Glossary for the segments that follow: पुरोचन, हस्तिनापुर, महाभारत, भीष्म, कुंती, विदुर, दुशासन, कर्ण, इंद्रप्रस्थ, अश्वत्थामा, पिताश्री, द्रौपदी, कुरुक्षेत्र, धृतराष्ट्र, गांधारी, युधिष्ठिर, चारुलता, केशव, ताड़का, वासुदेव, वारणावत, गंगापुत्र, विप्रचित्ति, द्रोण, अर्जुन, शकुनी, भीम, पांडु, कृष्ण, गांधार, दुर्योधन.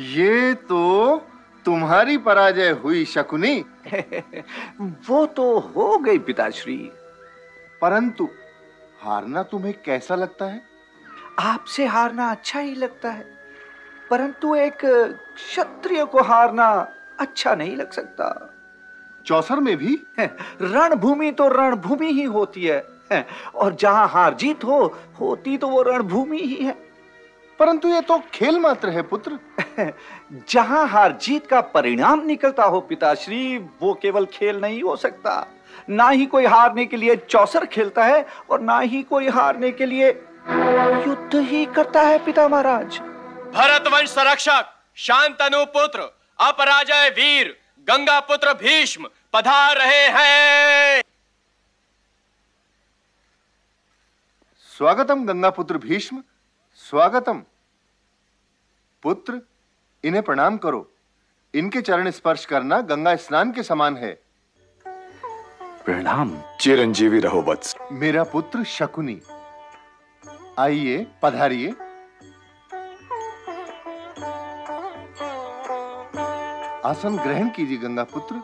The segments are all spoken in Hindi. ये तो तुम्हारी पराजय हुई शकुनी। वो तो हो गई पिताश्री, परंतु हारना तुम्हें कैसा लगता है? आपसे हारना अच्छा ही लगता है, परंतु एक क्षत्रिय को हारना अच्छा नहीं लग सकता। चौसर में भी रणभूमि तो रणभूमि ही होती है, और जहां हार जीत हो होती तो वो रणभूमि ही है। परंतु ये तो खेल मात्र है पुत्र। जहां हार जीत का परिणाम निकलता हो पिताश्री, वो केवल खेल नहीं हो सकता। ना ही कोई हारने के लिए चौसर खेलता है और ना ही कोई हारने के लिए युद्ध ही करता है। पिता महाराज, भरतवंश संरक्षक शांतनु पुत्र अपराजय वीर गंगापुत्र भीष्म पधार रहे हैं। स्वागतम गंगापुत्र भीष्म, स्वागतम। पुत्र, इन्हें प्रणाम करो। इनके चरण स्पर्श करना गंगा स्नान के समान है। प्रणाम। चिरंजीवी रहो वत्स। मेरा पुत्र शकुनी, आइए पधारिए। आसन ग्रहण कीजिए गंगा पुत्र।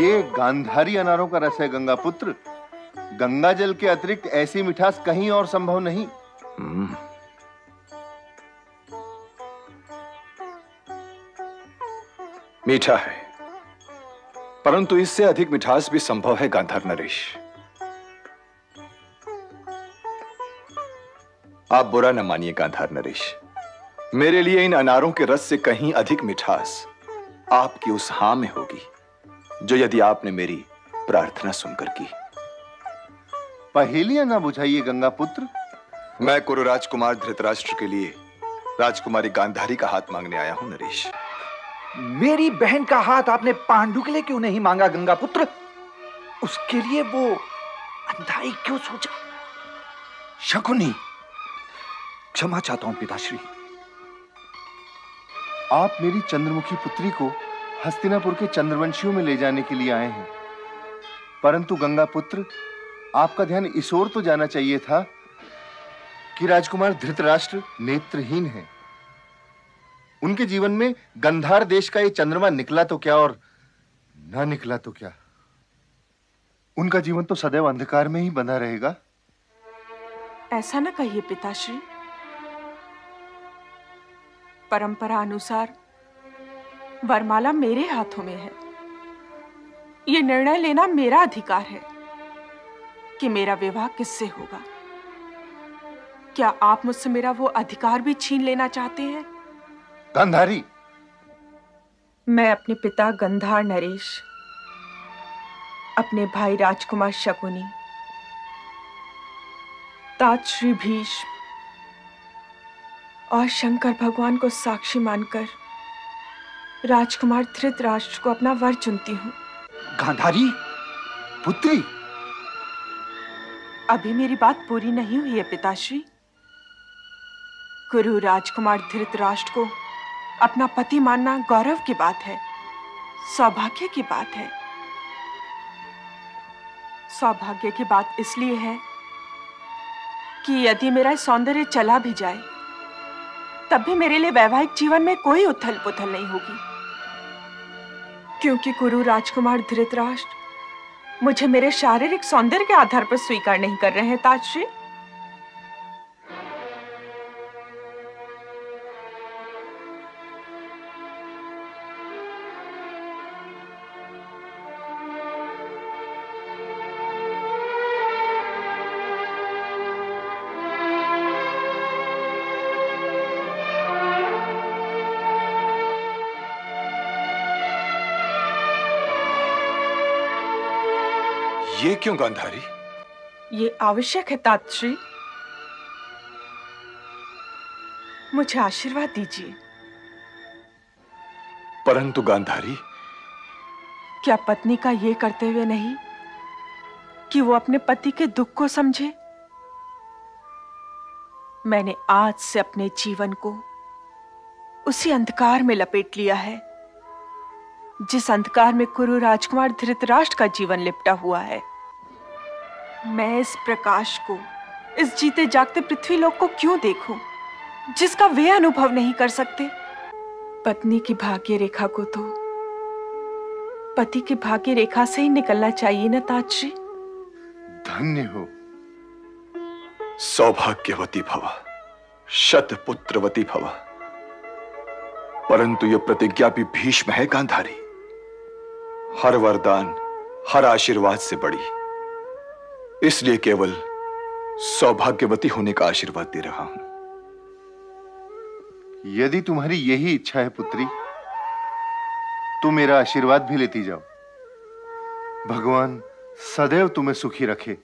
ये गांधारी अनारों का रस है गंगा पुत्र। गंगा जल के अतिरिक्त ऐसी मिठास कहीं और संभव नहीं। मीठा है, परंतु इससे अधिक मिठास भी संभव है गांधार नरेश। आप बुरा न मानिए गांधार नरेश, मेरे लिए इन अनारों के रस से कहीं अधिक मिठास आपकी उस हां में होगी जो यदि आपने मेरी प्रार्थना सुनकर की। पहेलियां ना बुझाइए गंगा पुत्र। मैं कुरु राजकुमार धृतराष्ट्र के लिए राजकुमारी गांधारी का हाथ मांगने आया हूं नरेश। मेरी बहन का हाथ आपने पांडु के लिए क्यों नहीं मांगा गंगा पुत्र? उसके लिए वो अंधाई क्यों सोचा? शकुनी, क्षमा चाहता हूं पिताश्री। आप मेरी चंद्रमुखी पुत्री को हस्तिनापुर के चंद्रवंशियों में ले जाने के लिए आए हैं, परंतु गंगा पुत्र आपका ध्यान इस ओर तो जाना चाहिए था कि राजकुमार धृतराष्ट्र नेत्रहीन हैं। उनके जीवन में गंधार देश का ये चंद्रमा निकला तो क्या और ना निकला तो क्या, उनका जीवन तो सदैव अंधकार में ही बंधा रहेगा। ऐसा ना कहिए पिताश्री, परंपरा अनुसार वरमाला मेरे हाथों में है। यह निर्णय लेना मेरा अधिकार है कि मेरा विवाह किससे होगा। क्या आप मुझसे मेरा वो अधिकार भी छीन लेना चाहते हैं? गांधारी, मैं अपने पिता गंधार नरेश, अपने भाई राजकुमार शकुनी, ताजश्री भीष्म और शंकर भगवान को साक्षी मानकर राजकुमार धृतराष्ट्र को अपना वर चुनती हूँ। गांधारी पुत्री, अभी मेरी बात पूरी नहीं हुई है पिताश्री। कुरु राजकुमार धृतराष्ट्र को अपना पति मानना गौरव की बात है, सौभाग्य की बात है। सौभाग्य की बात इसलिए है कि यदि मेरा सौंदर्य चला भी जाए तब भी मेरे लिए वैवाहिक जीवन में कोई उथल पुथल नहीं होगी, क्योंकि कुरु राजकुमार धृतराष्ट्र मुझे मेरे शारीरिक सौंदर्य के आधार पर स्वीकार नहीं कर रहे हैं। ताजश्री, ये क्यों गांधारी? ये आवश्यक है तातश्री। मुझे आशीर्वाद दीजिए। परंतु गांधारी, क्या पत्नी का ये करते हुए नहीं कि वो अपने पति के दुख को समझे? मैंने आज से अपने जीवन को उसी अंधकार में लपेट लिया है जिस अंधकार में कुरु राजकुमार धृतराष्ट्र का जीवन लिपटा हुआ है। मैं इस प्रकाश को, इस जीते जागते पृथ्वीलोक को क्यों देखूं, जिसका वे अनुभव नहीं कर सकते। पत्नी की भाग्य रेखा को तो पति की भाग्य रेखा से ही निकलना चाहिए ना ताजश्री। धन्य हो सौभाग्यवती भवा, शतपुत्रवती भवा। परंतु यह प्रतिज्ञा भी भीष्म है गांधारी, हर वरदान हर आशीर्वाद से बड़ी, इसलिए केवल सौभाग्यवती होने का आशीर्वाद दे रहा हूं। यदि तुम्हारी यही इच्छा है पुत्री, तो मेरा आशीर्वाद भी लेती जाओ। भगवान सदैव तुम्हें सुखी रखे।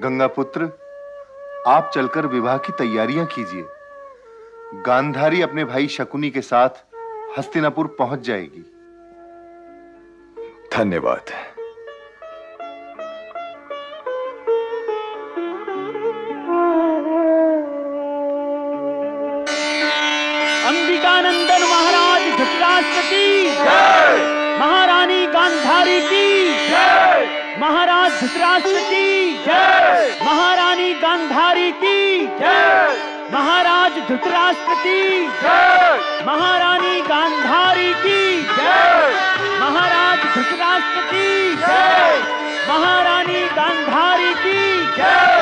गंगापुत्र, आप चलकर विवाह की तैयारियां कीजिए। गांधारी अपने भाई शकुनी के साथ हस्तिनापुर पहुंच जाएगी। धन्यवाद। अंबिकानंदन महाराज धृतराष्ट्र की जय, महारानी गांधारी की जय, महाराज धृतराष्ट्र की जय, महारानी गांधारी की जय, महाराज धृतराष्ट्र की जय, महारानी गांधारी की जय, महाराज धृतराष्ट्र की जय, महारानी गांधारी की जय,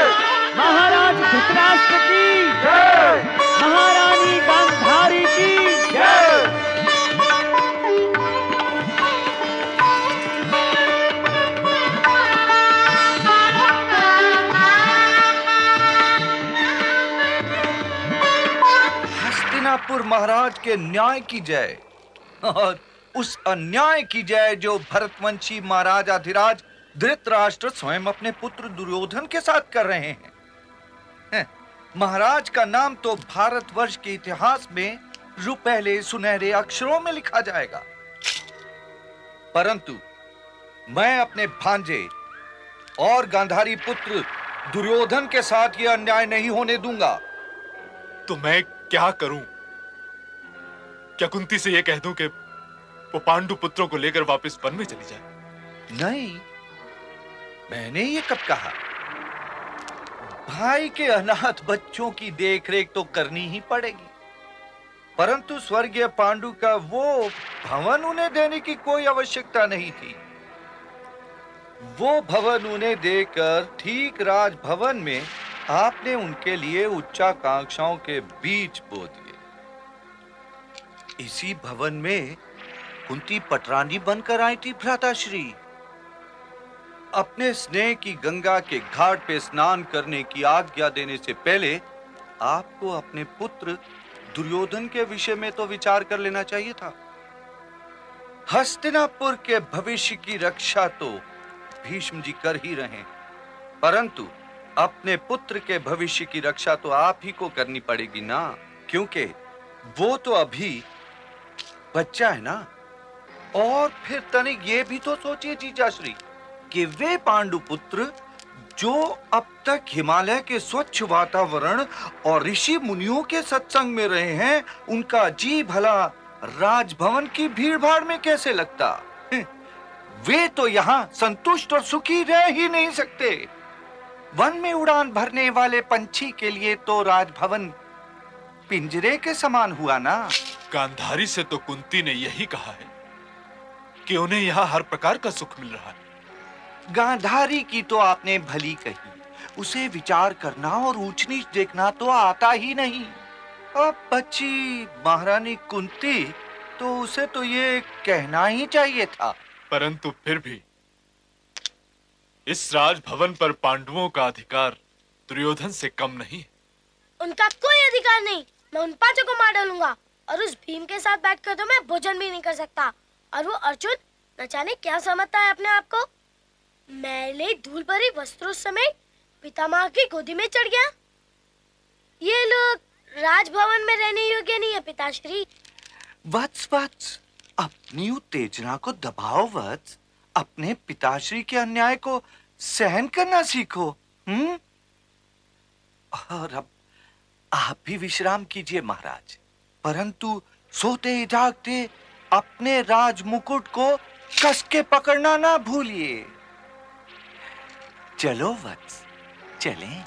महाराज धृतराष्ट्र की जय, महारानी गांधारी की जय। महाराज के न्याय की जय और उस अन्याय की जय जो भरतवंशी महाराज अधिराज धृतराष्ट्र स्वयं अपने पुत्र दुर्योधन के साथ कर रहे हैं। महाराज का नाम तो भारतवर्ष के इतिहास में रुपहले सुनहरे अक्षरों में लिखा जाएगा। परंतु मैं अपने भांजे और गांधारी पुत्र दुर्योधन के साथ यह अन्याय नहीं होने दूंगा। तो मैं क्या करूं? क्या कुंती से यह कह दूं कि वो पांडु पुत्रों को लेकर वापस वन में चली जाए? नहीं, मैंने ये कब कहा? भाई के अनाथ बच्चों की देखरेख तो करनी ही पड़ेगी, परंतु स्वर्गीय पांडु का वो भवन उन्हें देने की कोई आवश्यकता नहीं थी। वो भवन उन्हें देकर ठीक राजभवन में आपने उनके लिए उच्चाकांक्षाओं के बीज बो दिए। इसी भवन में कुंती पटरानी बनकर आई थी भ्राताश्री। अपने स्नेह की गंगा के घाट पे स्नान करने की आज्ञा देने से पहले आपको अपने पुत्र दुर्योधन के विषय में तो विचार कर लेना चाहिए था। हस्तिनापुर के भविष्य की रक्षा तो भीष्म जी कर ही रहे, परंतु अपने पुत्र के भविष्य की रक्षा तो आप ही को करनी पड़ेगी ना, क्योंकि वो तो अभी बच्चा है ना। और फिर तनिक ये भी तो सोचिए जीजाश्री कि वे पांडु पुत्र जो अब तक हिमालय के स्वच्छ वातावरण और ऋषि मुनियों के सत्संग में रहे हैं, उनका जी भला राजभवन की भीड़भाड़ में कैसे लगता। वे तो यहाँ संतुष्ट और सुखी रह ही नहीं सकते। वन में उड़ान भरने वाले पंछी के लिए तो राजभवन पिंजरे के समान हुआ ना। गांधारी से तो कुंती ने यही कहा है कि उन्हें यहाँ हर प्रकार का सुख मिल रहा है। गांधारी की तो आपने भली कही, उसे विचार करना और ऊंच नीच देखना तो आता ही नहीं। अब बच्ची महारानी कुंती, तो उसे तो ये कहना ही चाहिए था। परंतु फिर भी इस राजभवन पर पांडवों का अधिकार दुर्योधन से कम नहीं है। उनका कोई अधिकार नहीं। मैं उन पांचों को मार डालूंगा और उस भीम के साथ बैठकर तो मैं भोजन भी नहीं कर सकता। और वो अर्जुन न जाने क्या समझता है अपने आप को। मैले धूल भरी वस्त्रों समेत पितामह की गोदी में चढ़ गया। ये लोग राजभवन में रहने योग्य नहीं है पिताश्री। वत्स वत्स, अपनी उत्तेजना को दबाओ वत्स, अपने पिताश्री के अन्याय को सहन करना सीखो। और अब आप भी विश्राम कीजिए महाराज, परंतु सोते ही जागते अपने राजमुकुट को कस के पकड़ना ना भूलिए। चलो वत्स, चलें।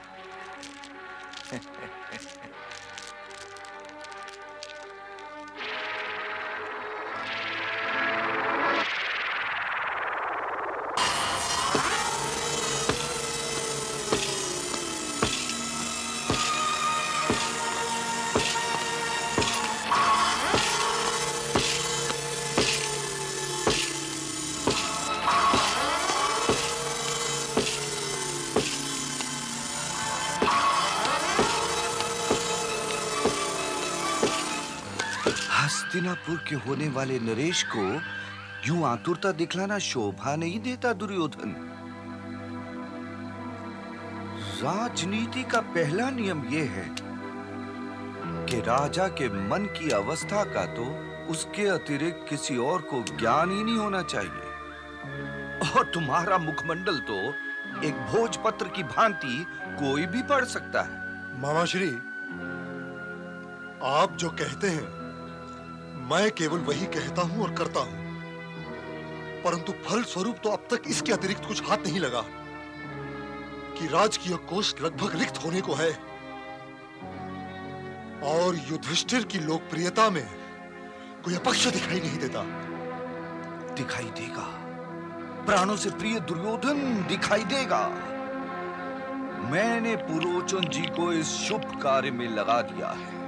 हस्तिनापुर के होने वाले नरेश को यूं आतुरता दिखलाना शोभा नहीं देता दुर्योधन। राजनीति का पहला नियम यह है कि राजा के मन की अवस्था का तो उसके अतिरिक्त किसी और को ज्ञान ही नहीं होना चाहिए, और तुम्हारा मुखमंडल तो एक भोजपत्र की भांति कोई भी पढ़ सकता है। मामाश्री, आप जो कहते हैं मैं केवल वही कहता हूं और करता हूं, परंतु फल स्वरूप तो अब तक इसके अतिरिक्त कुछ हाथ नहीं लगा कि राज की यह कोष लगभग रिक्त होने को है, और युधिष्ठिर की लोकप्रियता में कोई अपक्ष दिखाई नहीं देता। दिखाई देगा, प्राणों से प्रिय दुर्योधन, दिखाई देगा। मैंने पुरोचन जी को इस शुभ कार्य में लगा दिया है।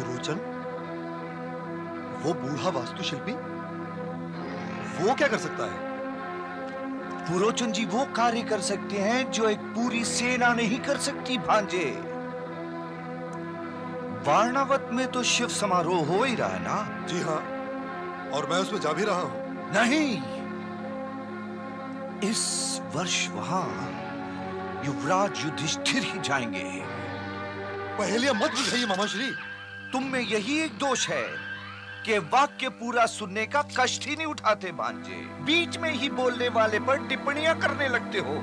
पुरोचन, वो बूढ़ा वास्तुशिल्पी, वो क्या कर सकता है? पुरोचन जी वो कार्य कर सकते हैं जो एक पूरी सेना नहीं कर सकती भांजे। वारणावत में तो शिव समारोह हो ही रहा है ना? जी हाँ, और मैं उसमें जा भी रहा हूं। नहीं, इस वर्ष वहां युवराज युधिष्ठिर ही जाएंगे। पहले मत बुझाइए मामाश्री, तुम में यही एक दोष है कि वाक्य पूरा सुनने का कष्ट ही नहीं उठाते भांजे, बीच में ही बोलने वाले पर टिप्पणियां करने लगते हो।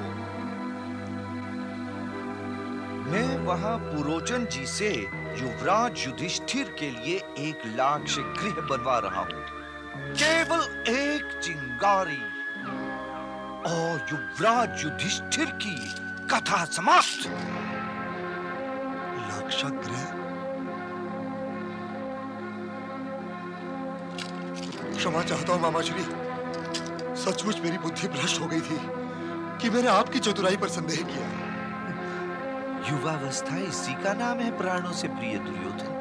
मैं वहां पुरोचन जी से युवराज युधिष्ठिर के लिए एक लाक्ष्य गृह बनवा रहा हूं, केवल एक चिंगारी, और युवराज युधिष्ठिर की कथा समाप्त। लाक्ष्य गृह? क्षमा चाहता हूं मामाश्री, सचमुच मेरी बुद्धि भ्रष्ट हो गई थी कि मैंने आपकी चतुराई पर संदेह किया। युवावस्था इसी का नाम है प्राणों से प्रिय दुर्योधन।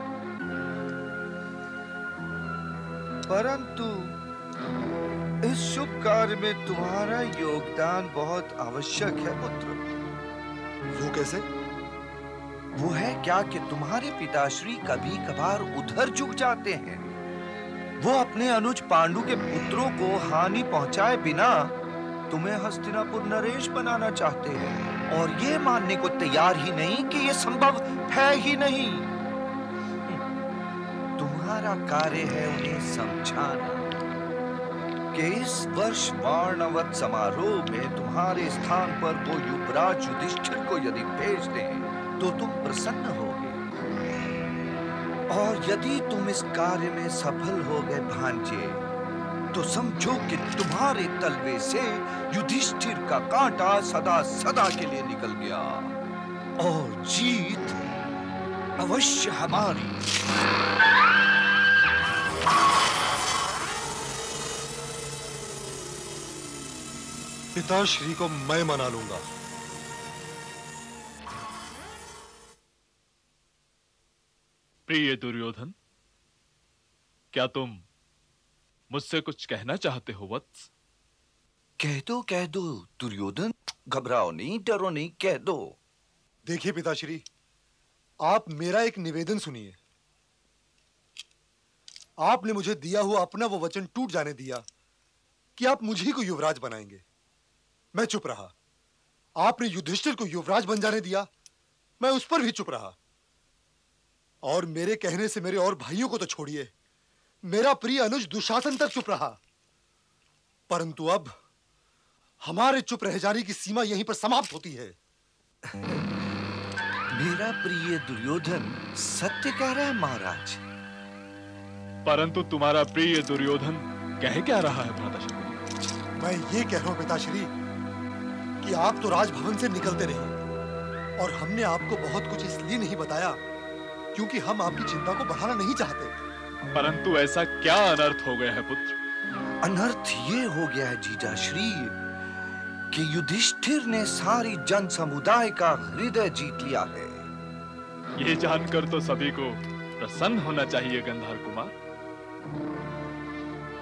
परंतु इस शुभ कार्य में तुम्हारा योगदान बहुत आवश्यक है पुत्र। वो कैसे? वो है क्या कि तुम्हारे पिताश्री कभी कभार उधर झुक जाते हैं। वो अपने अनुज पांडु के पुत्रों को हानि पहुंचाए बिना तुम्हें हस्तिनापुर नरेश बनाना चाहते हैं, और ये मानने को तैयार ही नहीं कि ये संभव है ही नहीं। तुम्हारा कार्य है उन्हें समझाना कि इस वर्ष वारणावत समारोह में तुम्हारे स्थान पर वो युवराज युधिष्ठिर को यदि भेज दें तो तुम प्रसन्न हो, और यदि तुम इस कार्य में सफल हो गए भांजे तो समझो कि तुम्हारे तलवे से युधिष्ठिर का कांटा सदा सदा के लिए निकल गया, और जीत अवश्य हमारी। पिताश्री को मैं मना लूंगा। प्रिय दुर्योधन, क्या तुम मुझसे कुछ कहना चाहते हो वत्स? कह दो दुर्योधन, घबराओ नहीं, डरो नहीं, कह दो। देखिए पिताश्री, आप मेरा एक निवेदन सुनिए। आपने मुझे दिया हुआ अपना वो वचन टूट जाने दिया कि आप मुझे को युवराज बनाएंगे। मैं चुप रहा। आपने युधिष्ठिर को युवराज बन जाने दिया, मैं उस पर भी चुप रहा। और मेरे कहने से मेरे और भाइयों को तो छोड़िए, मेरा प्रिय अनुज दुशासन तक चुप रहा। परंतु अब हमारे चुप रह जाने की सीमा यहीं पर समाप्त होती है। मेरा प्रिय दुर्योधन सत्य कह रहा है महाराज। परंतु तुम्हारा प्रिय दुर्योधन कह क्या रहा है भ्राताश्री? मैं ये कह रहा हूँ पिताश्री कि आप तो राजभवन से निकलते रहे और हमने आपको बहुत कुछ इसलिए नहीं बताया क्योंकि हम आपकी चिंता को बढ़ाना नहीं चाहते। परंतु ऐसा क्या अनर्थ हो गया है पुत्र? अनर्थ ये हो गया है जीजाश्री कि युधिष्ठिर ने सारी जन समुदाय का हृदय जीत लिया है। ये जानकर तो सभी को प्रसन्न होना चाहिए गंधार कुमार।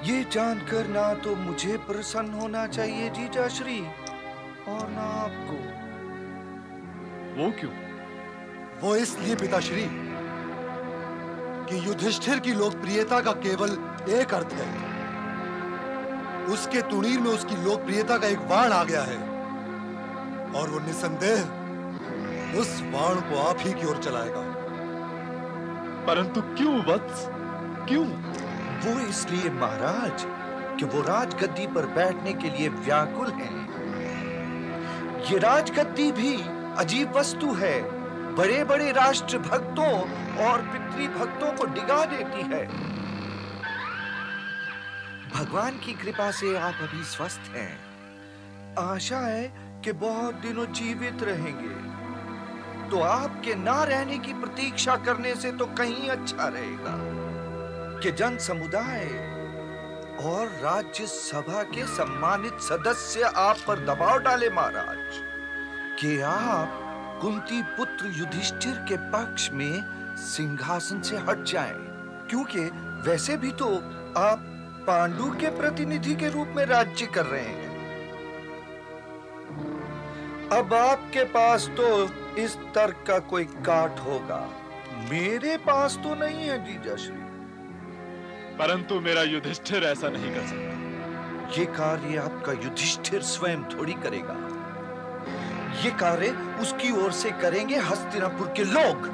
ये जानकर ना तो मुझे प्रसन्न होना चाहिए जीजाश्री और ना आपको। वो क्यों? वो इसलिए पिताश्री कि युधिष्ठिर की लोकप्रियता का केवल एक अर्थ है। उसके तुणीर में उसकी लोकप्रियता का एक वाण आ गया है और वो निसंदेह उस वाण को आप ही की ओर चलाएगा। परंतु क्यों वत्स, क्यों? वो इसलिए महाराज कि वो राजगद्दी पर बैठने के लिए व्याकुल हैं। ये राजगद्दी भी अजीब वस्तु है, बड़े बड़े राष्ट्र भक्तों और पितृभक्तों को डिगा देती है। भगवान की कृपा से आप अभी स्वस्थ हैं, आशा है कि बहुत दिनों जीवित रहेंगे, तो आपके ना रहने की प्रतीक्षा करने से तो कहीं अच्छा रहेगा कि जन समुदाय और राज्य सभा के सम्मानित सदस्य आप पर दबाव डाले महाराज कि आप कुंती पुत्र युधिष्ठिर के पक्ष में सिंहासन से हट जाएं, क्योंकि वैसे भी तो आप पांडु के प्रतिनिधि के रूप में राज्य कर रहे हैं। अब आपके पास तो इस तर्क का कोई काट होगा, मेरे पास तो नहीं है जीजाश्री। परंतु मेरा युधिष्ठिर ऐसा नहीं कर सकता। ये कार्य आपका युधिष्ठिर स्वयं थोड़ी करेगा, ये कार्य उसकी ओर से करेंगे हस्तिनापुर के लोग,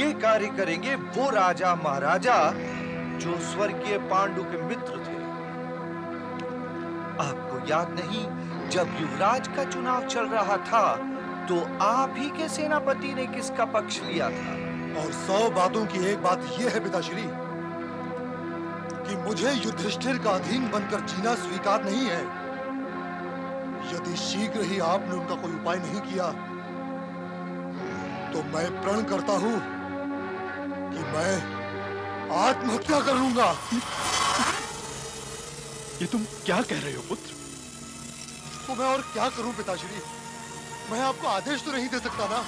ये कार्य करेंगे वो राजा महाराजा जो स्वर्गीय पांडु के मित्र थे। आपको याद नहीं जब युवराज का चुनाव चल रहा था तो आप ही के सेनापति ने किसका पक्ष लिया था? और 100 बातों की एक बात यह है पिताश्री कि मुझे युधिष्ठिर का अधीन बनकर जीना स्वीकार नहीं है। यदि शीघ्र ही आपने उनका कोई उपाय नहीं किया तो मैं प्रण करता हूं कि मैं आत्महत्या कर लूंगा। ये तुम क्या कह रहे हो पुत्र? तो मैं और क्या करूं पिताश्री, मैं आपको आदेश तो नहीं दे सकता ना।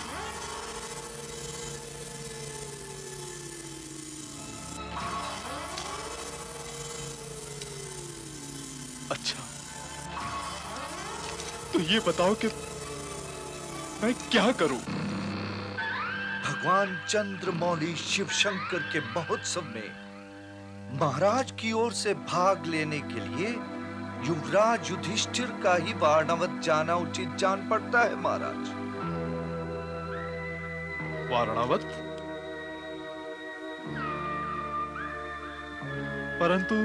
अच्छा तो ये बताओ कि मैं क्या करूं? भगवान चंद्रमौली शिव शंकर के महोत्सव में महाराज की ओर से भाग लेने के लिए युवराज युधिष्ठिर का ही वारणावत जाना उचित जान पड़ता है महाराज। वारणावत? परंतु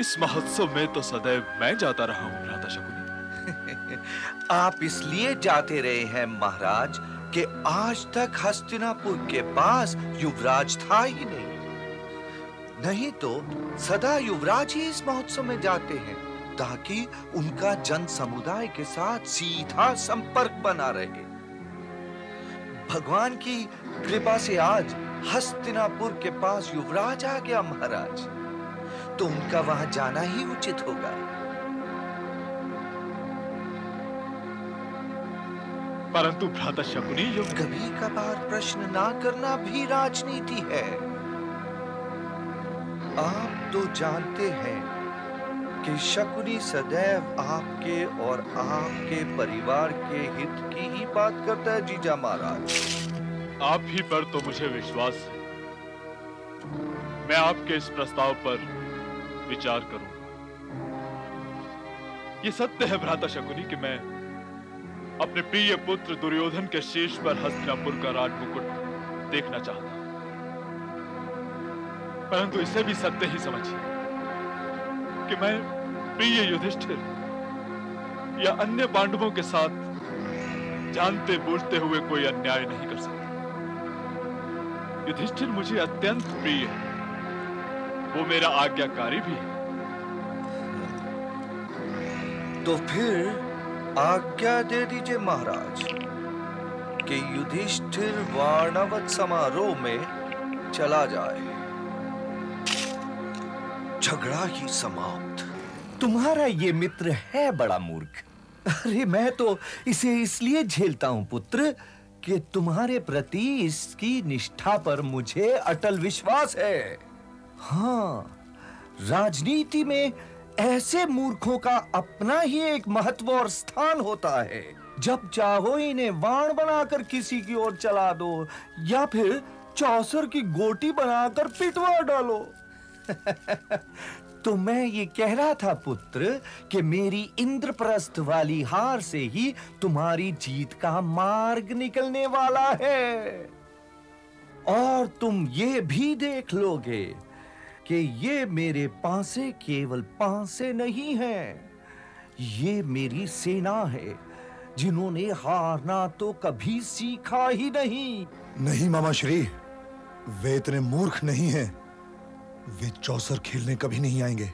इस महोत्सव में तो सदैव मैं जाता रहा हूं भ्राता शकुनी। आप इसलिए जाते रहे हैं महाराज कि आज तक हस्तिनापुर के पास युवराज था ही नहीं, नहीं तो सदा युवराज ही इस महोत्सव में जाते हैं ताकि उनका जन समुदाय के साथ सीधा संपर्क बना रहे। भगवान की कृपा से आज हस्तिनापुर के पास युवराज आ गया महाराज, तो उनका वहां जाना ही उचित होगा। परंतु भ्राता शकुनी कभी कभार प्रश्न ना करना भी राजनीति है। आप तो जानते हैं कि शकुनी सदैव आपके और आपके परिवार के हित की ही बात करता है जीजा महाराज। आप ही पर तो मुझे विश्वास है, मैं आपके इस प्रस्ताव पर विचार करूंगा। ये सत्य है भ्राता शकुनी कि मैं अपने प्रिय पुत्र दुर्योधन के शीश पर हस्तिनापुर का राजमुकुट देखना चाहता, परंतु इसे भी सत्य ही समझिए कि मैं प्रिय युधिष्ठिर या अन्य पांडवों के साथ जानते बूझते हुए कोई अन्याय नहीं कर सकता। युधिष्ठिर मुझे अत्यंत प्रिय है, वो मेरा आज्ञाकारी भी है। तो फिर आज्ञा दे दीजिए महाराज कि युधिष्ठिर वारणावत समारोह में चला जाए, झगड़ा ही समाप्त। तुम्हारा ये मित्र है बड़ा मूर्ख। अरे मैं तो इसे इसलिए झेलता हूं पुत्र कि तुम्हारे प्रति इसकी निष्ठा पर मुझे अटल विश्वास है। हाँ, राजनीति में ऐसे मूर्खों का अपना ही एक महत्व और स्थान होता है। जब चाहो इन्हें वाण बनाकर किसी की ओर चला दो या फिर चौसर की गोटी बनाकर पिटवा डालो। तो मैं ये कह रहा था पुत्र कि मेरी इंद्रप्रस्थ वाली हार से ही तुम्हारी जीत का मार्ग निकलने वाला है। और तुम ये भी देख लोगे कि ये मेरे पांसे केवल पांसे नहीं हैं, ये मेरी सेना है जिन्होंने हारना तो कभी सीखा ही नहीं। नहीं मामा श्री, वे इतने मूर्ख नहीं हैं। वे चौसर खेलने कभी नहीं आएंगे।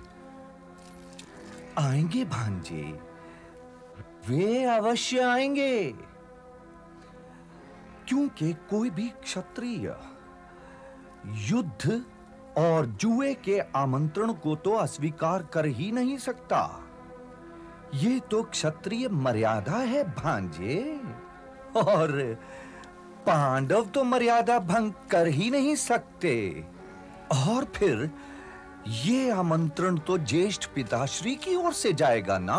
आएंगे भांजे, वे अवश्य आएंगे, क्योंकि कोई भी क्षत्रिय युद्ध और जुए के आमंत्रण को तो अस्वीकार कर ही नहीं सकता। ये तो क्षत्रिय मर्यादा है भांजे, और पांडव तो मर्यादा भंग कर ही नहीं सकते। और फिर ये आमंत्रण तो ज्येष्ठ पिताश्री की ओर से जाएगा ना।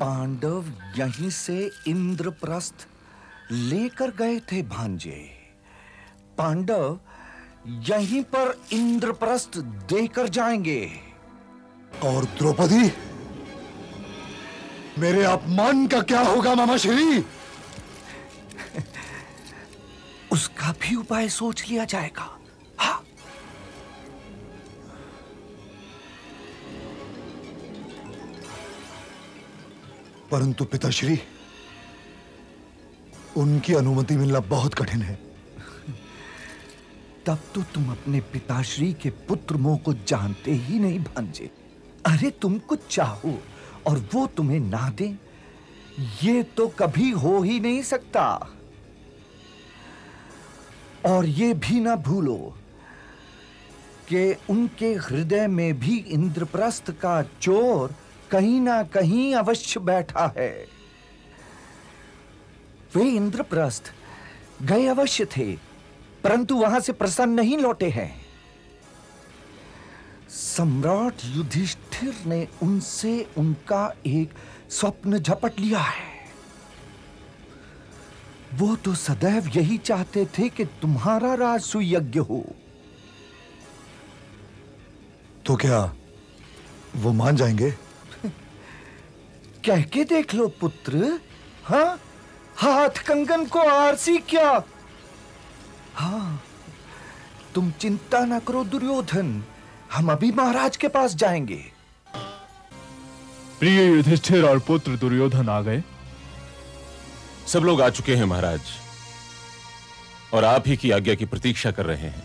पांडव यहीं से इंद्रप्रस्थ लेकर गए थे भांजे, पांडव यहीं पर इंद्रप्रस्थ देकर जाएंगे। और द्रौपदी, मेरे अपमान का क्या होगा मामा श्री? उसका भी उपाय सोच लिया जाएगा। हाँ। परंतु पिताश्री, उनकी अनुमति मिलना बहुत कठिन है। तब तो तुम अपने पिताश्री के पुत्र मोह को जानते ही नहीं भांजे। अरे तुम कुछ चाहो और वो तुम्हें ना दे, ये तो कभी हो ही नहीं सकता। और ये भी ना भूलो कि उनके हृदय में भी इंद्रप्रस्थ का चोर कहीं ना कहीं अवश्य बैठा है। वे इंद्रप्रस्थ गए अवश्य थे, परंतु वहां से प्रसन्न नहीं लौटे हैं। सम्राट युधिष्ठिर ने उनसे उनका एक स्वप्न झपट लिया है। वो तो सदैव यही चाहते थे कि तुम्हारा राज सुयज्ञ हो। तो क्या वो मान जाएंगे? कह के देख लो पुत्र। हाँ, हाथ कंगन को आरसी क्या। हाँ, तुम चिंता ना करो दुर्योधन, हम अभी महाराज के पास जाएंगे। प्रिय युधिष्ठिर और पुत्र दुर्योधन आ गए। सब लोग आ चुके हैं महाराज, और आप ही की आज्ञा की प्रतीक्षा कर रहे हैं।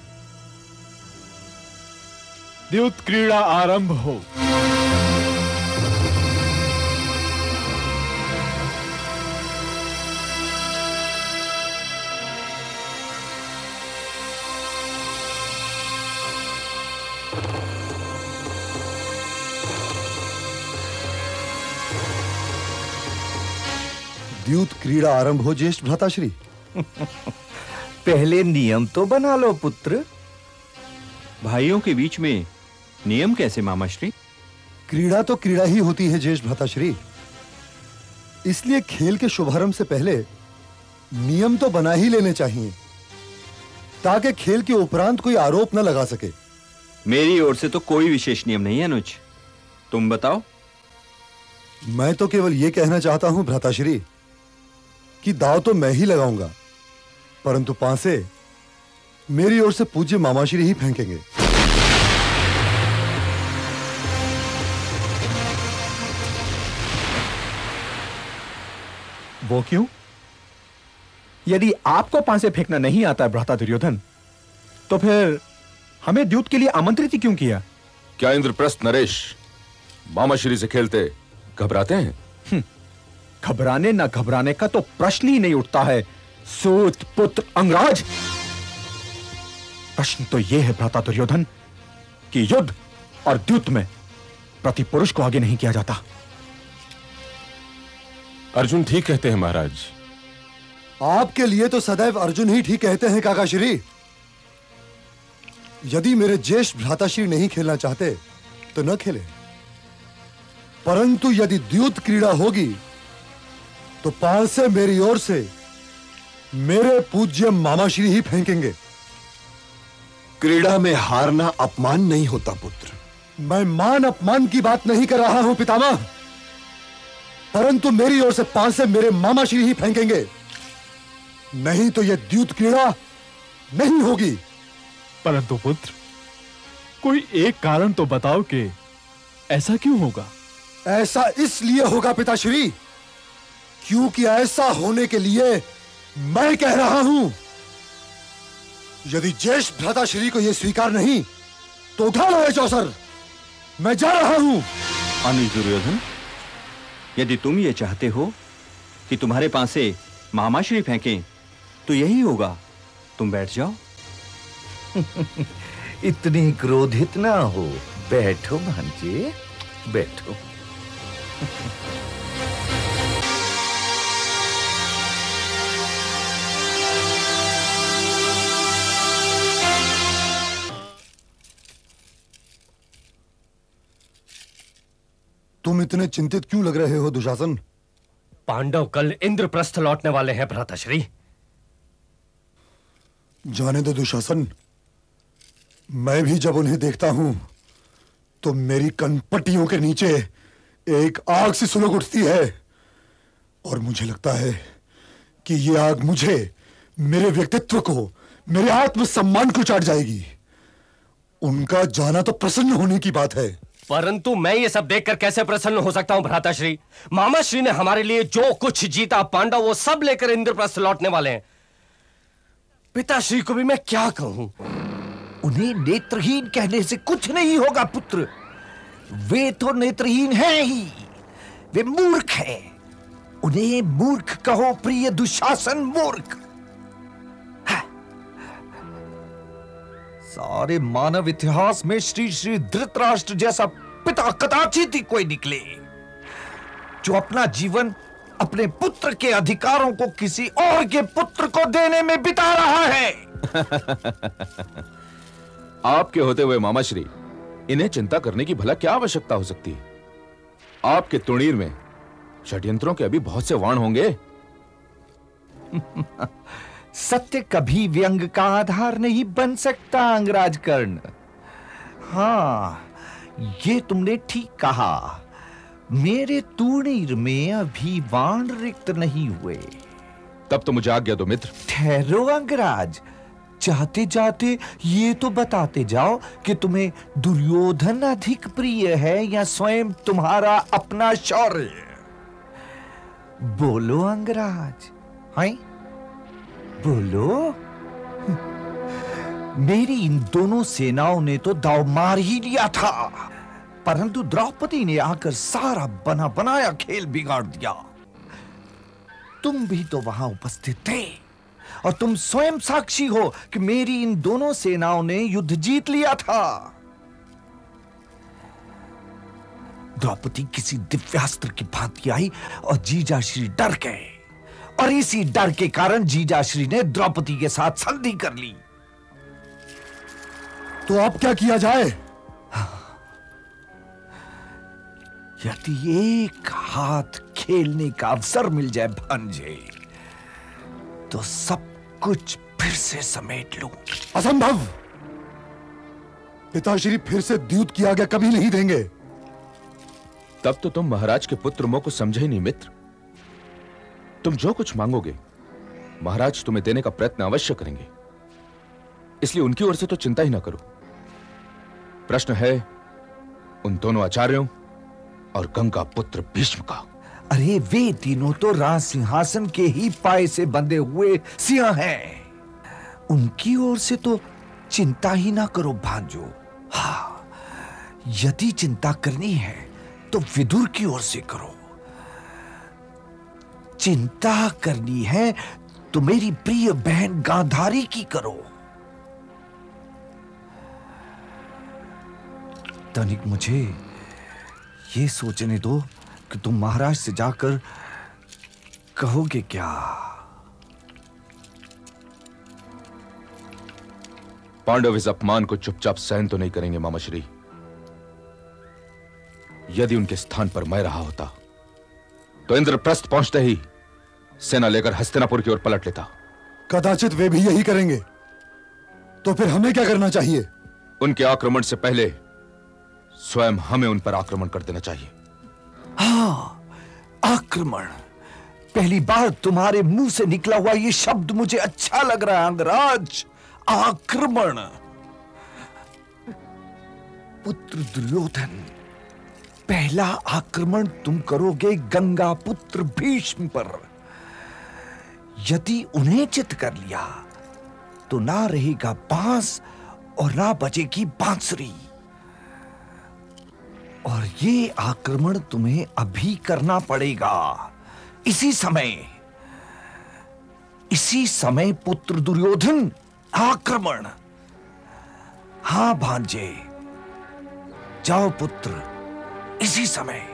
द्युत क्रीड़ा आरंभ हो। द्यूत क्रीड़ा आरंभ हो ज्येष्ठ भ्राताश्री। पहले नियम तो बना लो पुत्र। भाइयों के बीच में नियम कैसे मामाश्री? क्रीड़ा तो क्रीड़ा ही होती है ज्येष्ठ भ्राताश्री, इसलिए खेल के शुभारंभ से पहले नियम तो बना ही लेने चाहिए, ताकि खेल के उपरांत कोई आरोप न लगा सके। मेरी ओर से तो कोई विशेष नियम नहीं है अनुज, तुम बताओ। मैं तो केवल ये कहना चाहता हूं भ्राताश्री कि दाव तो मैं ही लगाऊंगा, परंतु पांसे मेरी ओर से पूज्य मामाश्री ही फेंकेंगे। वो क्यों? यदि आपको पांसे फेंकना नहीं आता है भ्राता दुर्योधन, तो फिर हमें द्यूत के लिए आमंत्रित क्यों किया? क्या इंद्रप्रस्थ नरेश मामाश्री से खेलते घबराते हैं? घबराने ना घबराने का तो प्रश्न ही नहीं उठता है सूत पुत्र अंगराज। प्रश्न तो यह है भ्राता दुर्योधन कि युद्ध और द्यूत में प्रति पुरुष को आगे नहीं किया जाता। अर्जुन ठीक कहते हैं महाराज। आपके लिए तो सदैव अर्जुन ही ठीक कहते हैं काकाश्री। यदि मेरे ज्येष्ठ भ्राताश्री नहीं खेलना चाहते तो न खेले, परंतु यदि द्यूत क्रीड़ा होगी तो पांसे मेरी ओर से मेरे पूज्य मामाश्री ही फेंकेंगे। क्रीड़ा में हारना अपमान नहीं होता पुत्र। मैं मान अपमान की बात नहीं कर रहा हूं पितामह, परंतु मेरी ओर से पांसे मेरे मामाश्री ही फेंकेंगे, नहीं तो यह द्यूत क्रीड़ा नहीं होगी। परंतु पुत्र, कोई एक कारण तो बताओ कि ऐसा क्यों होगा। ऐसा इसलिए होगा पिताश्री क्योंकि ऐसा होने के लिए मैं कह रहा हूं। यदि ज्येष्ठ भ्राताश्री को यह स्वीकार नहीं तो उठा लो चौसर, मैं जा रहा हूं। अनुज दुर्योधन, यदि तुम ये चाहते हो कि तुम्हारे पास से मामाश्री फेंकें तो यही होगा, तुम बैठ जाओ। इतनी क्रोधित ना हो, बैठो भांजे बैठो। तुम इतने चिंतित क्यों लग रहे हो दुशासन? पांडव कल इंद्रप्रस्थ लौटने वाले हैं भ्राताश्री। जाने दो दुशासन, मैं भी जब उन्हें देखता हूं तो मेरी कनपटियों के नीचे एक आग से सुलग उठती है और मुझे लगता है कि यह आग मुझे, मेरे व्यक्तित्व को, मेरे आत्मसम्मान को चाट जाएगी। उनका जाना तो प्रसन्न होने की बात है, परंतु मैं ये सब देखकर कैसे प्रसन्न हो सकता हूं भ्राताश्री। मामाश्री ने हमारे लिए जो कुछ जीता, पांडव वो सब लेकर इंद्रप्रस्थ लौटने वाले हैं। पिताश्री को भी मैं क्या कहूं? उन्हें नेत्रहीन कहने से कुछ नहीं होगा पुत्र, वे तो नेत्रहीन हैं ही, वे मूर्ख हैं। उन्हें मूर्ख कहो प्रिय दुशासन, मूर्ख। सारे मानव इतिहास में श्री श्री धृतराष्ट्र जैसा पिता कदाचित ही कोई निकले जो अपना जीवन अपने पुत्र के अधिकारों को किसी और के पुत्र को देने में बिता रहा है। आपके होते हुए मामाश्री, इन्हें चिंता करने की भला क्या आवश्यकता हो सकती है। आपके तुणीर में षड्यंत्रों के अभी बहुत से वाण होंगे। सत्य कभी व्यंग का आधार नहीं बन सकता अंगराज कर्ण। हाँ, ये तुमने ठीक कहा, मेरे तुणीर में अभी वाण रिक्त नहीं हुए। तब तो मुझे आज्ञा दो मित्र। ठहरो अंगराज, जाते जाते ये तो बताते जाओ कि तुम्हें दुर्योधन अधिक प्रिय है या स्वयं तुम्हारा अपना शौर्य। बोलो अंगराज, हाय बोलो। मेरी इन दोनों सेनाओं ने तो दाव मार ही लिया था, परंतु द्रौपदी ने आकर सारा बना बनाया खेल बिगाड़ दिया। तुम भी तो वहां उपस्थित थे और तुम स्वयं साक्षी हो कि मेरी इन दोनों सेनाओं ने युद्ध जीत लिया था। द्रौपदी किसी दिव्यास्त्र की भांति आई और जीजाश्री डर गए, और इसी डर के कारण जीजाश्री ने द्रौपदी के साथ संधि कर ली। तो अब क्या किया जाए? यदि एक हाथ खेलने का अवसर मिल जाए भांजे तो सब कुछ फिर से समेट लूं। असंभव! पिताश्री फिर से द्यूत की आज्ञा कभी नहीं देंगे। तब तो तुम महाराज के पुत्र मोह को समझे ही नहीं मित्र। तुम जो कुछ मांगोगे महाराज तुम्हें देने का प्रयत्न अवश्य करेंगे, इसलिए उनकी ओर से तो चिंता ही ना करो। प्रश्न है उन दोनों आचार्यों और गंगापुत्र भीष्म का। अरे वे तीनों तो राज सिंहासन के ही पाए से बंधे हुए सिंह हैं। उनकी ओर से तो चिंता ही ना करो भांजो। हाँ, यदि चिंता करनी है तो विदुर की ओर से करो। चिंता करनी है तो मेरी प्रिय बहन गांधारी की करो। तनिक मुझे ये सोचने दो कि तुम महाराज से जाकर कहोगे क्या। पांडव इस अपमान को चुपचाप सहन तो नहीं करेंगे मामाश्री। यदि उनके स्थान पर मैं रहा होता तो इंद्रप्रस्थ पहुंचते ही सेना लेकर हस्तिनापुर की ओर पलट लेता। कदाचित वे भी यही करेंगे। तो फिर हमें क्या करना चाहिए? उनके आक्रमण से पहले स्वयं हमें उन पर आक्रमण कर देना चाहिए। हाँ, आक्रमण। पहली बार तुम्हारे मुंह से निकला हुआ ये शब्द मुझे अच्छा लग रहा है अंगराज, आक्रमण। पुत्र दुर्योधन, पहला आक्रमण तुम करोगे गंगापुत्र भीष्म पर। यदि उन्हें चित कर लिया तो ना रहेगा बांस और ना बजेगी बांसुरी। और ये आक्रमण तुम्हें अभी करना पड़ेगा, इसी समय। इसी समय पुत्र दुर्योधन, आक्रमण। हां भांजे, जाओ पुत्र, इसी समय।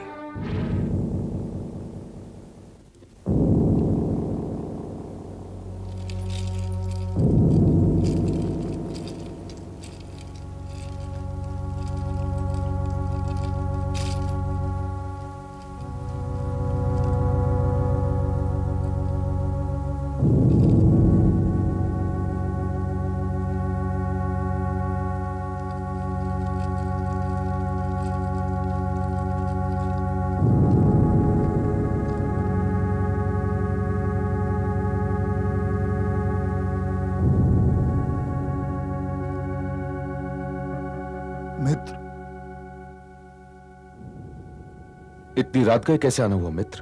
इतनी रात का कैसे आना हुआ मित्र?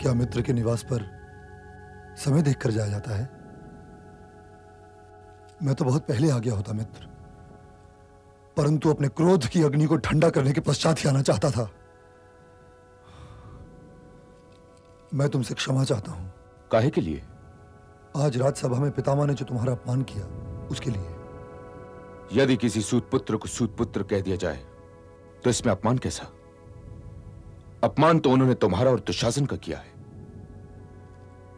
क्या मित्र के निवास पर समय देखकर जाया जाता है? मैं तो बहुत पहले आ गया होता मित्र, परंतु अपने क्रोध की अग्नि को ठंडा करने के पश्चात ही आना चाहता था। मैं तुमसे क्षमा चाहता हूं। काहे के लिए? आज रात सभा में पितामह ने जो तुम्हारा अपमान किया उसके लिए। यदि किसी सूतपुत्र को सूतपुत्र कह दिया जाए तो इसमें अपमान कैसा? अपमान तो उन्होंने तुम्हारा और दुशासन का किया है,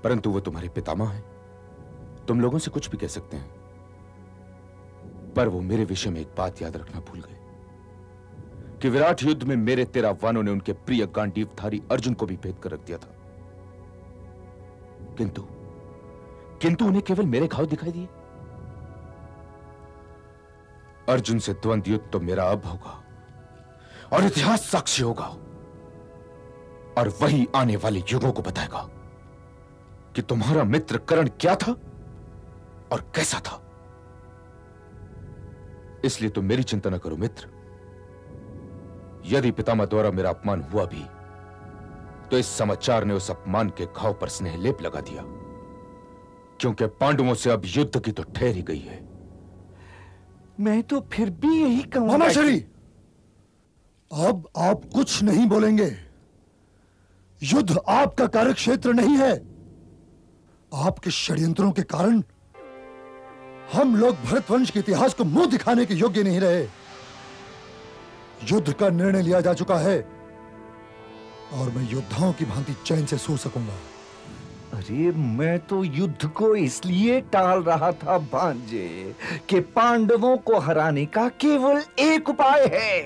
परंतु वो तुम्हारे पितामह हैं। तुम लोगों से कुछ भी कह सकते हैं, पर वो मेरे विषय में एक बात याद रखना भूल गए कि विराट युद्ध में मेरे 13 वानों ने उनके प्रिय गांडीवधारी अर्जुन को भी भेद कर रख दिया था। किंतु उन्हें केवल मेरे घाव दिखाई दिए। अर्जुन से द्वंद्व युद्ध तो मेरा अब होगा और इतिहास साक्षी होगा, और वही आने वाले युगों को बताएगा कि तुम्हारा मित्र कर्ण क्या था और कैसा था। इसलिए तुम मेरी चिंता न करो मित्र। यदि पितामह द्वारा मेरा अपमान हुआ भी तो इस समाचार ने उस अपमान के घाव पर स्नेह लेप लगा दिया, क्योंकि पांडवों से अब युद्ध की तो ठहर ही गई है। मैं तो फिर भी यही कहूंगा। मामाश्री, अब आप कुछ नहीं बोलेंगे। युद्ध आपका कार्यक्षेत्र नहीं है। आपके षड्यंत्रों के कारण हम लोग भरतवंश के इतिहास को मुंह दिखाने के योग्य नहीं रहे। युद्ध का निर्णय लिया जा चुका है और मैं योद्धाओं की भांति चैन से सो सकूंगा। अरे मैं तो युद्ध को इसलिए टाल रहा था भांजे कि पांडवों को हराने का केवल एक उपाय है,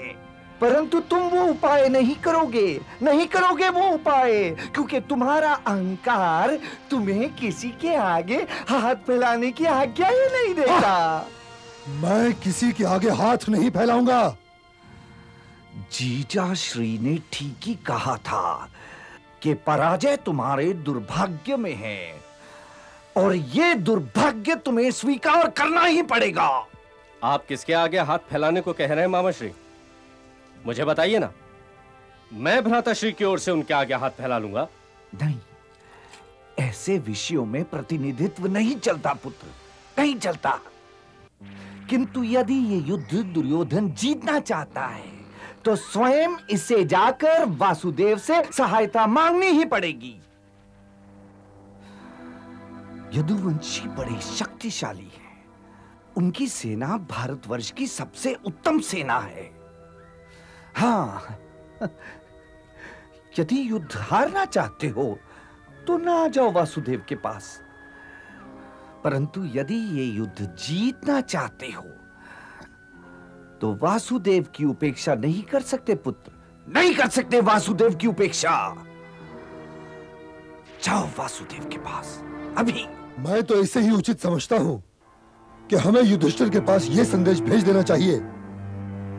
परंतु तुम वो उपाय नहीं करोगे वो उपाय, क्योंकि तुम्हारा अहंकार तुम्हें किसी के आगे हाथ फैलाने की आज्ञा ही नहीं देता। मैं किसी के आगे हाथ नहीं फैलाऊंगा। जीजा श्री ने ठीक ही कहा था कि पराजय तुम्हारे दुर्भाग्य में है और ये दुर्भाग्य तुम्हें स्वीकार करना ही पड़ेगा। आप किसके आगे हाथ फैलाने को कह रहे हैं मामाश्री? मुझे बताइए ना। मैं भ्राताश्री की ओर से उनके आगे हाथ फैला लूंगा। नहीं, ऐसे विषयों में प्रतिनिधित्व नहीं चलता पुत्र, नहीं चलता। किंतु यदि ये युद्ध दुर्योधन जीतना चाहता है तो स्वयं इसे जाकर वासुदेव से सहायता मांगनी ही पड़ेगी। यदुवंशी बड़े शक्तिशाली हैं, उनकी सेना भारतवर्ष की सबसे उत्तम सेना है। हाँ, यदि युद्ध हारना चाहते हो तो ना जाओ वासुदेव के पास, परंतु यदि ये युद्ध जीतना चाहते हो तो वासुदेव की उपेक्षा नहीं कर सकते पुत्र, नहीं कर सकते वासुदेव की उपेक्षा। जाओ वासुदेव के पास अभी। मैं तो इसे ही उचित समझता हूं कि हमें युधिष्ठिर के पास यह संदेश भेज देना चाहिए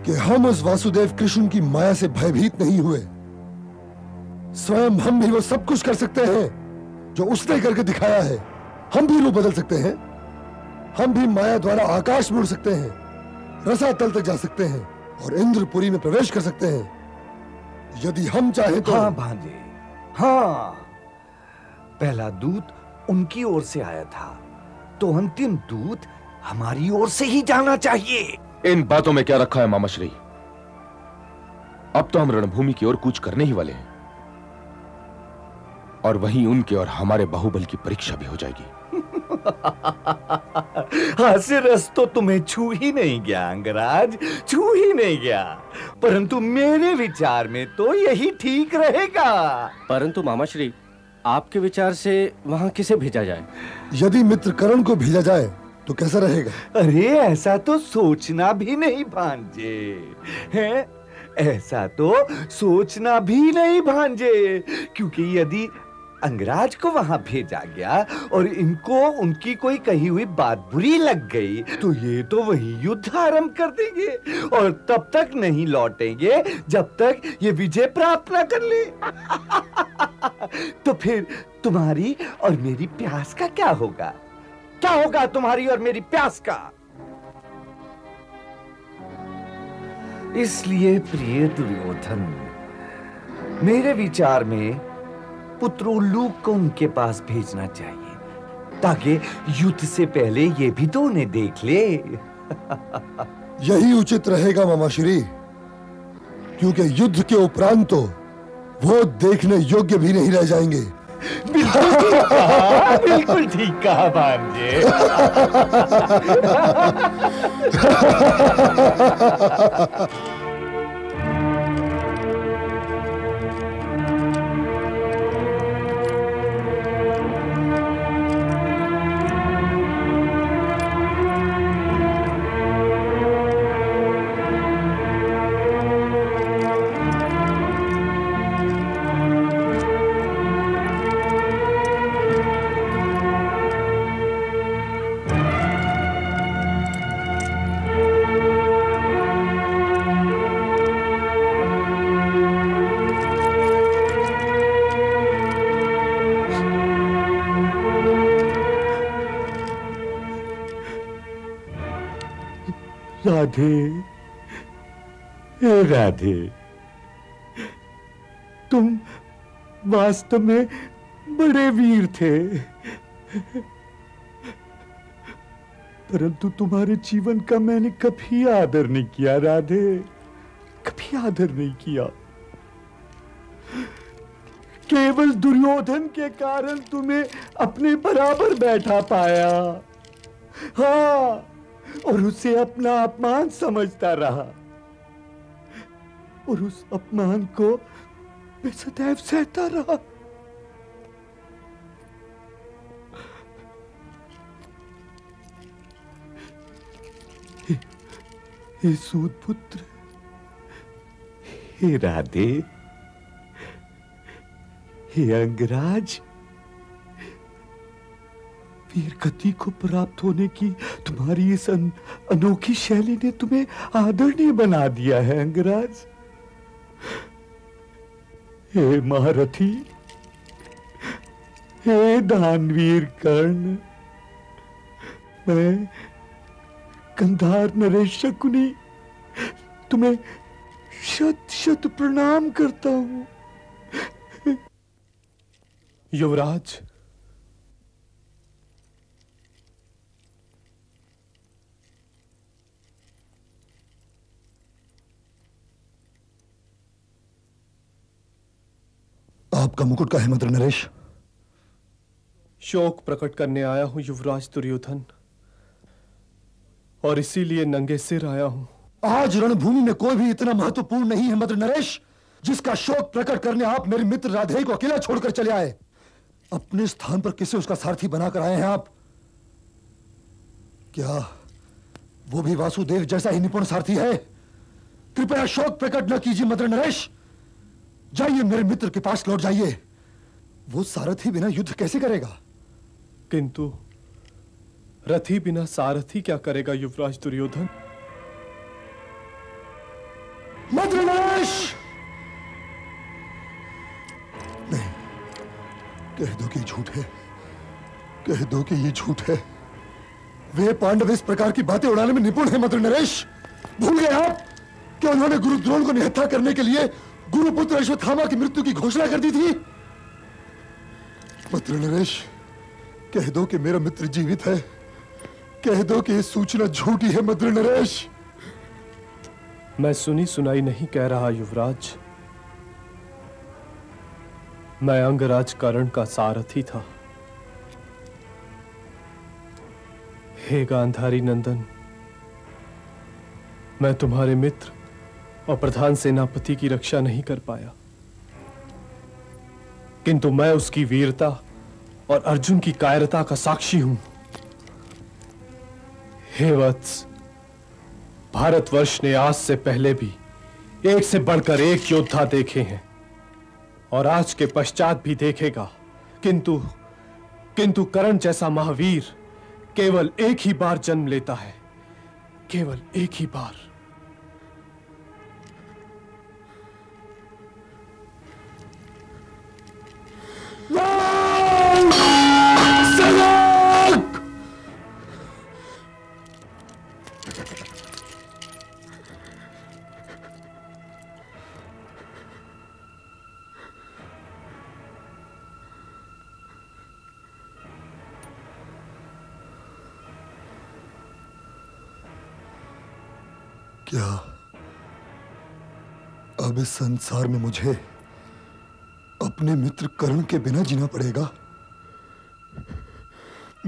कि हम उस वासुदेव कृष्ण की माया से भयभीत नहीं हुए। स्वयं हम भी वो सब कुछ कर सकते हैं जो उसने करके दिखाया है। हम भी रूप बदल सकते हैं, हम भी माया द्वारा आकाश मुड़ सकते हैं, रसातल तक जा सकते हैं और इंद्रपुरी में प्रवेश कर सकते हैं यदि हम चाहें तो। हाँ भांजे, हाँ। पहला दूत उनकी ओर से आया था तो अंतिम दूत हमारी ओर से ही जाना चाहिए। इन बातों में क्या रखा है मामाश्री, अब तो हम रणभूमि की ओर कूच करने ही वाले हैं और वहीं उनके और हमारे बाहुबल की परीक्षा भी हो जाएगी। हास्यरस तो तुम्हें छू ही नहीं गया अंगराज, छू ही नहीं गया, परंतु मेरे विचार में तो यही ठीक रहेगा। परंतु मामाश्री, आपके विचार से वहां किसे भेजा जाए? यदि मित्र कर्ण को भेजा जाए तो कैसा रहेगा? अरे ऐसा तो सोचना भी नहीं भांजे, हैं? ऐसा तो सोचना भी नहीं भांजे, क्योंकि यदि अंगराज को वहां भेजा गया और इनको उनकी कोई कही हुई बात बुरी लग गई तो ये तो वही युद्ध आरंभ कर देंगे और तब तक नहीं लौटेंगे जब तक ये विजय प्राप्त ना कर ले। तो फिर तुम्हारी और मेरी प्यास का क्या होगा? क्या होगा तुम्हारी और मेरी प्यास का? इसलिए प्रिय दुर्योधन, मेरे विचार में पुत्रोल्लू को उनके पास भेजना चाहिए ताकि युद्ध से पहले ये भी तो उन्हें देख ले। यही उचित रहेगा मामाश्री, क्योंकि युद्ध के उपरांत तो वो देखने योग्य भी नहीं रह जाएंगे। बिल्कुल ठीक कहा भांजे। राधे राधे, तुम वास्तव में बड़े वीर थे, परंतु तुम्हारे जीवन का मैंने कभी आदर नहीं किया राधे, कभी आदर नहीं किया। केवल दुर्योधन के कारण तुम्हें अपने बराबर बैठा पाया, हाँ, और उसे अपना अपमान समझता रहा और उस अपमान को मैं सदैव सहता रहा। हे सूद पुत्र, हे राधे, हे अंगराज, वीर गति को प्राप्त होने की तुम्हारी इस अनोखी शैली ने तुम्हें आदरणीय बना दिया है अंगराज। हे महारथी, हे दानवीर कर्ण, मैं गांधार नरेश शकुनी तुम्हें शत शत प्रणाम करता हूं। युवराज, आपका मुकुट का है मंत्र नरेश। शोक प्रकट करने आया हूं युवराज दुर्योधन, और इसीलिए नंगे सिर आया हूं। आज रणभूमि में कोई भी इतना महत्वपूर्ण नहीं है मंत्र नरेश, जिसका शोक प्रकट करने आप मेरे मित्र राधेय को अकेला छोड़कर चले आए। अपने स्थान पर किसे उसका सारथी बनाकर आए हैं आप? क्या वो भी वासुदेव जैसा ही निपुण सारथी है? कृपया शोक प्रकट न कीजिए मंत्र नरेश, जाइए मेरे मित्र के पास लौट जाइए। वो सारथी बिना युद्ध कैसे करेगा? किंतु रथी बिना सारथी क्या करेगा युवराज दुर्योधन? मंत्र नरेश! नहीं, कह दो कि झूठ है, कह दो कि ये झूठ है। वे पांडव इस प्रकार की बातें उड़ाने में निपुण है मंत्र नरेश। भूल गए आप कि उन्होंने गुरु द्रोण को निहत्था करने के लिए गुरुपुत्र अश्वत्थामा की मृत्यु की घोषणा कर दी थी। मंत्र नरेश, कह दो कि मेरा मित्र जीवित है, कह दो कि ये सूचना झूठी है मंत्र नरेश। मैं सुनी सुनाई नहीं कह रहा युवराज, मैं अंगराज कर्ण का सारथी था। हे गांधारी नंदन, मैं तुम्हारे मित्र और प्रधान सेनापति की रक्षा नहीं कर पाया, किंतु मैं उसकी वीरता और अर्जुन की कायरता का साक्षी हूं। हे वत्स, भारतवर्ष ने आज से पहले भी एक से बढ़कर एक योद्धा देखे हैं और आज के पश्चात भी देखेगा, किंतु कर्ण जैसा महावीर केवल एक ही बार जन्म लेता है, केवल एक ही बार। क्या अब इस संसार में मुझे अपने मित्र कर्ण के बिना जीना पड़ेगा?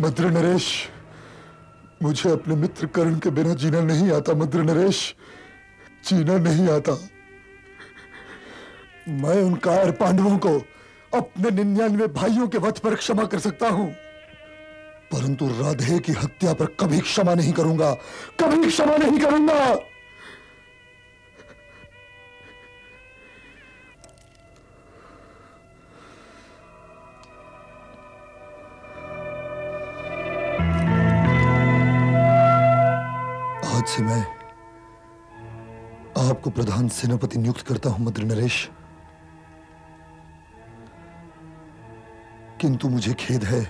मंत्र नरेश, मुझे अपने मित्र कर्ण के बिना जीना नहीं आता। मंत्र नरेश, जीना नहीं आता। मैं उन कायर पांडवों को अपने 99 भाइयों के वध पर क्षमा कर सकता हूं, परंतु राधे की हत्या पर कभी क्षमा नहीं करूंगा, कभी क्षमा नहीं करूंगा। मैं आपको प्रधान सेनापति नियुक्त करता हूं मंत्र नरेश, किंतु मुझे खेद है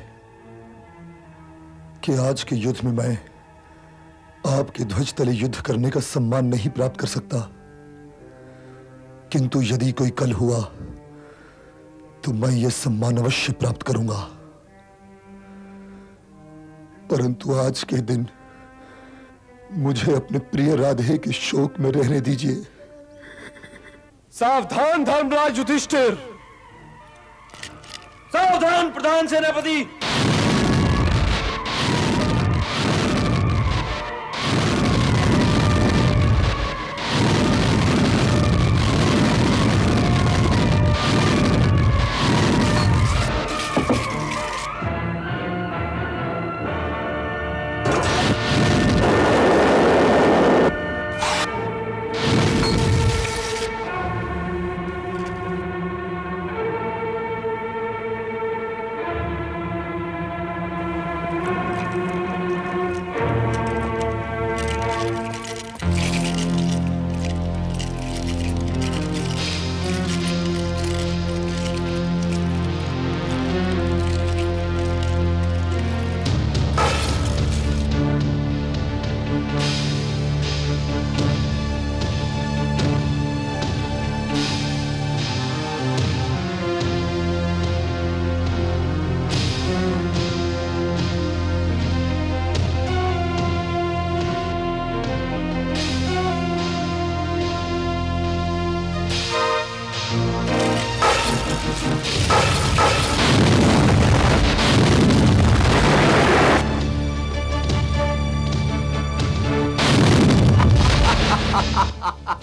कि आज के युद्ध में मैं आपके ध्वज तले युद्ध करने का सम्मान नहीं प्राप्त कर सकता, किंतु यदि कोई कल हुआ तो मैं यह सम्मान अवश्य प्राप्त करूंगा। परंतु आज के दिन मुझे अपने प्रिय राधे के शोक में रहने दीजिए। सावधान धर्मराज युधिष्ठिर, सावधान प्रधान सेनापति।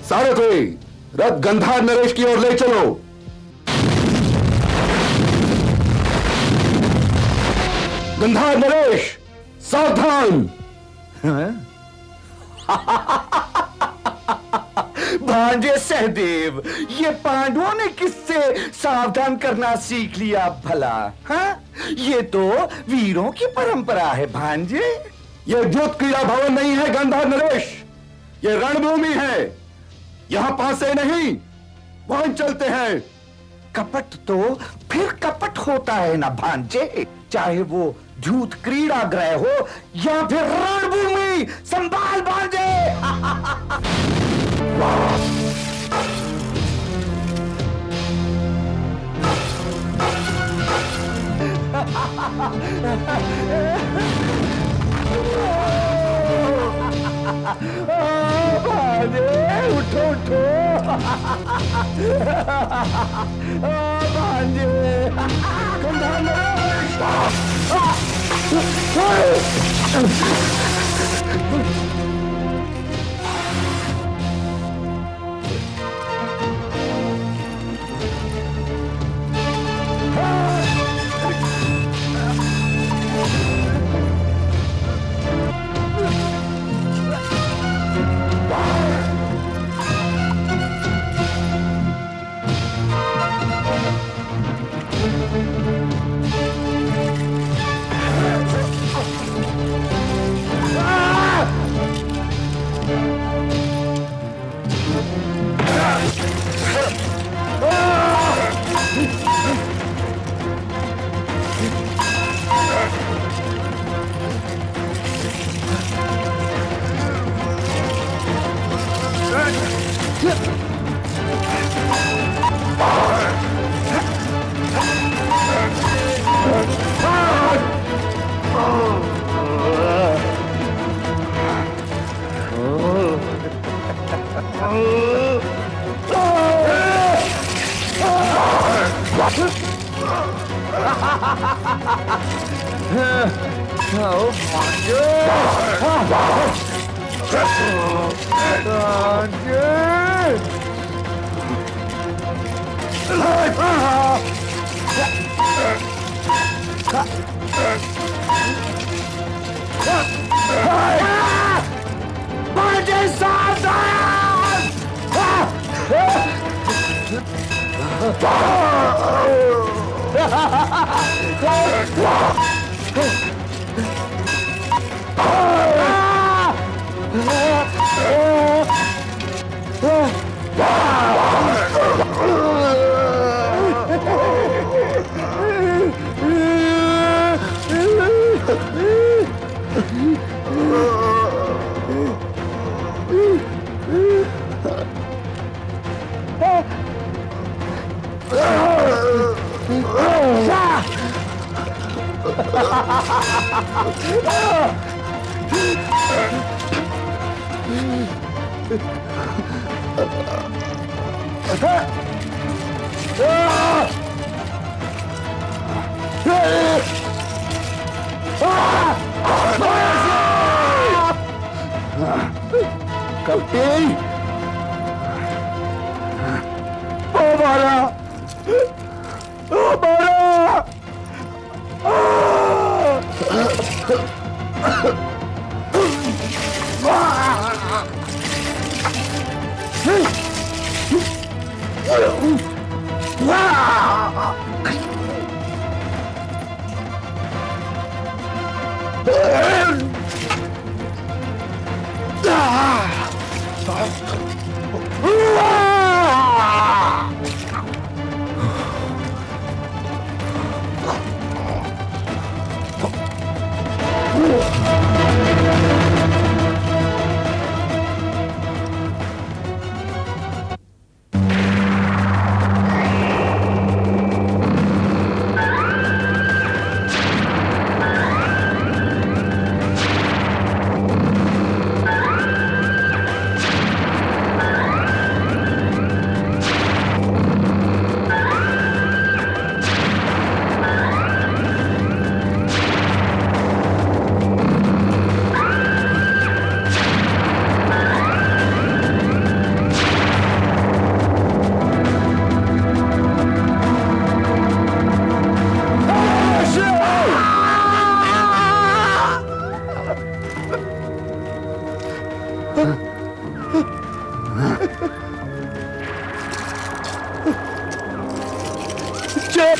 सारे कोई रथ गंधार नरेश की ओर ले चलो। गंधार नरेश सावधान। भांजे सहदेव, ये पांडवों ने किससे सावधान करना सीख लिया भला? हाँ, ये तो वीरों की परंपरा है भांजे। ये युद्ध क्रीड़ा भवन नहीं है गांधार नरेश, ये रणभूमि है। यहां पास से नहीं वहां चलते हैं। कपट तो फिर कपट होता है ना भांजे, चाहे वो युद्ध क्रीड़ा ग्रह हो या फिर रणभूमि। संभाल भांजे। भांजे उठो उठो। भांजे गंधार नरेश।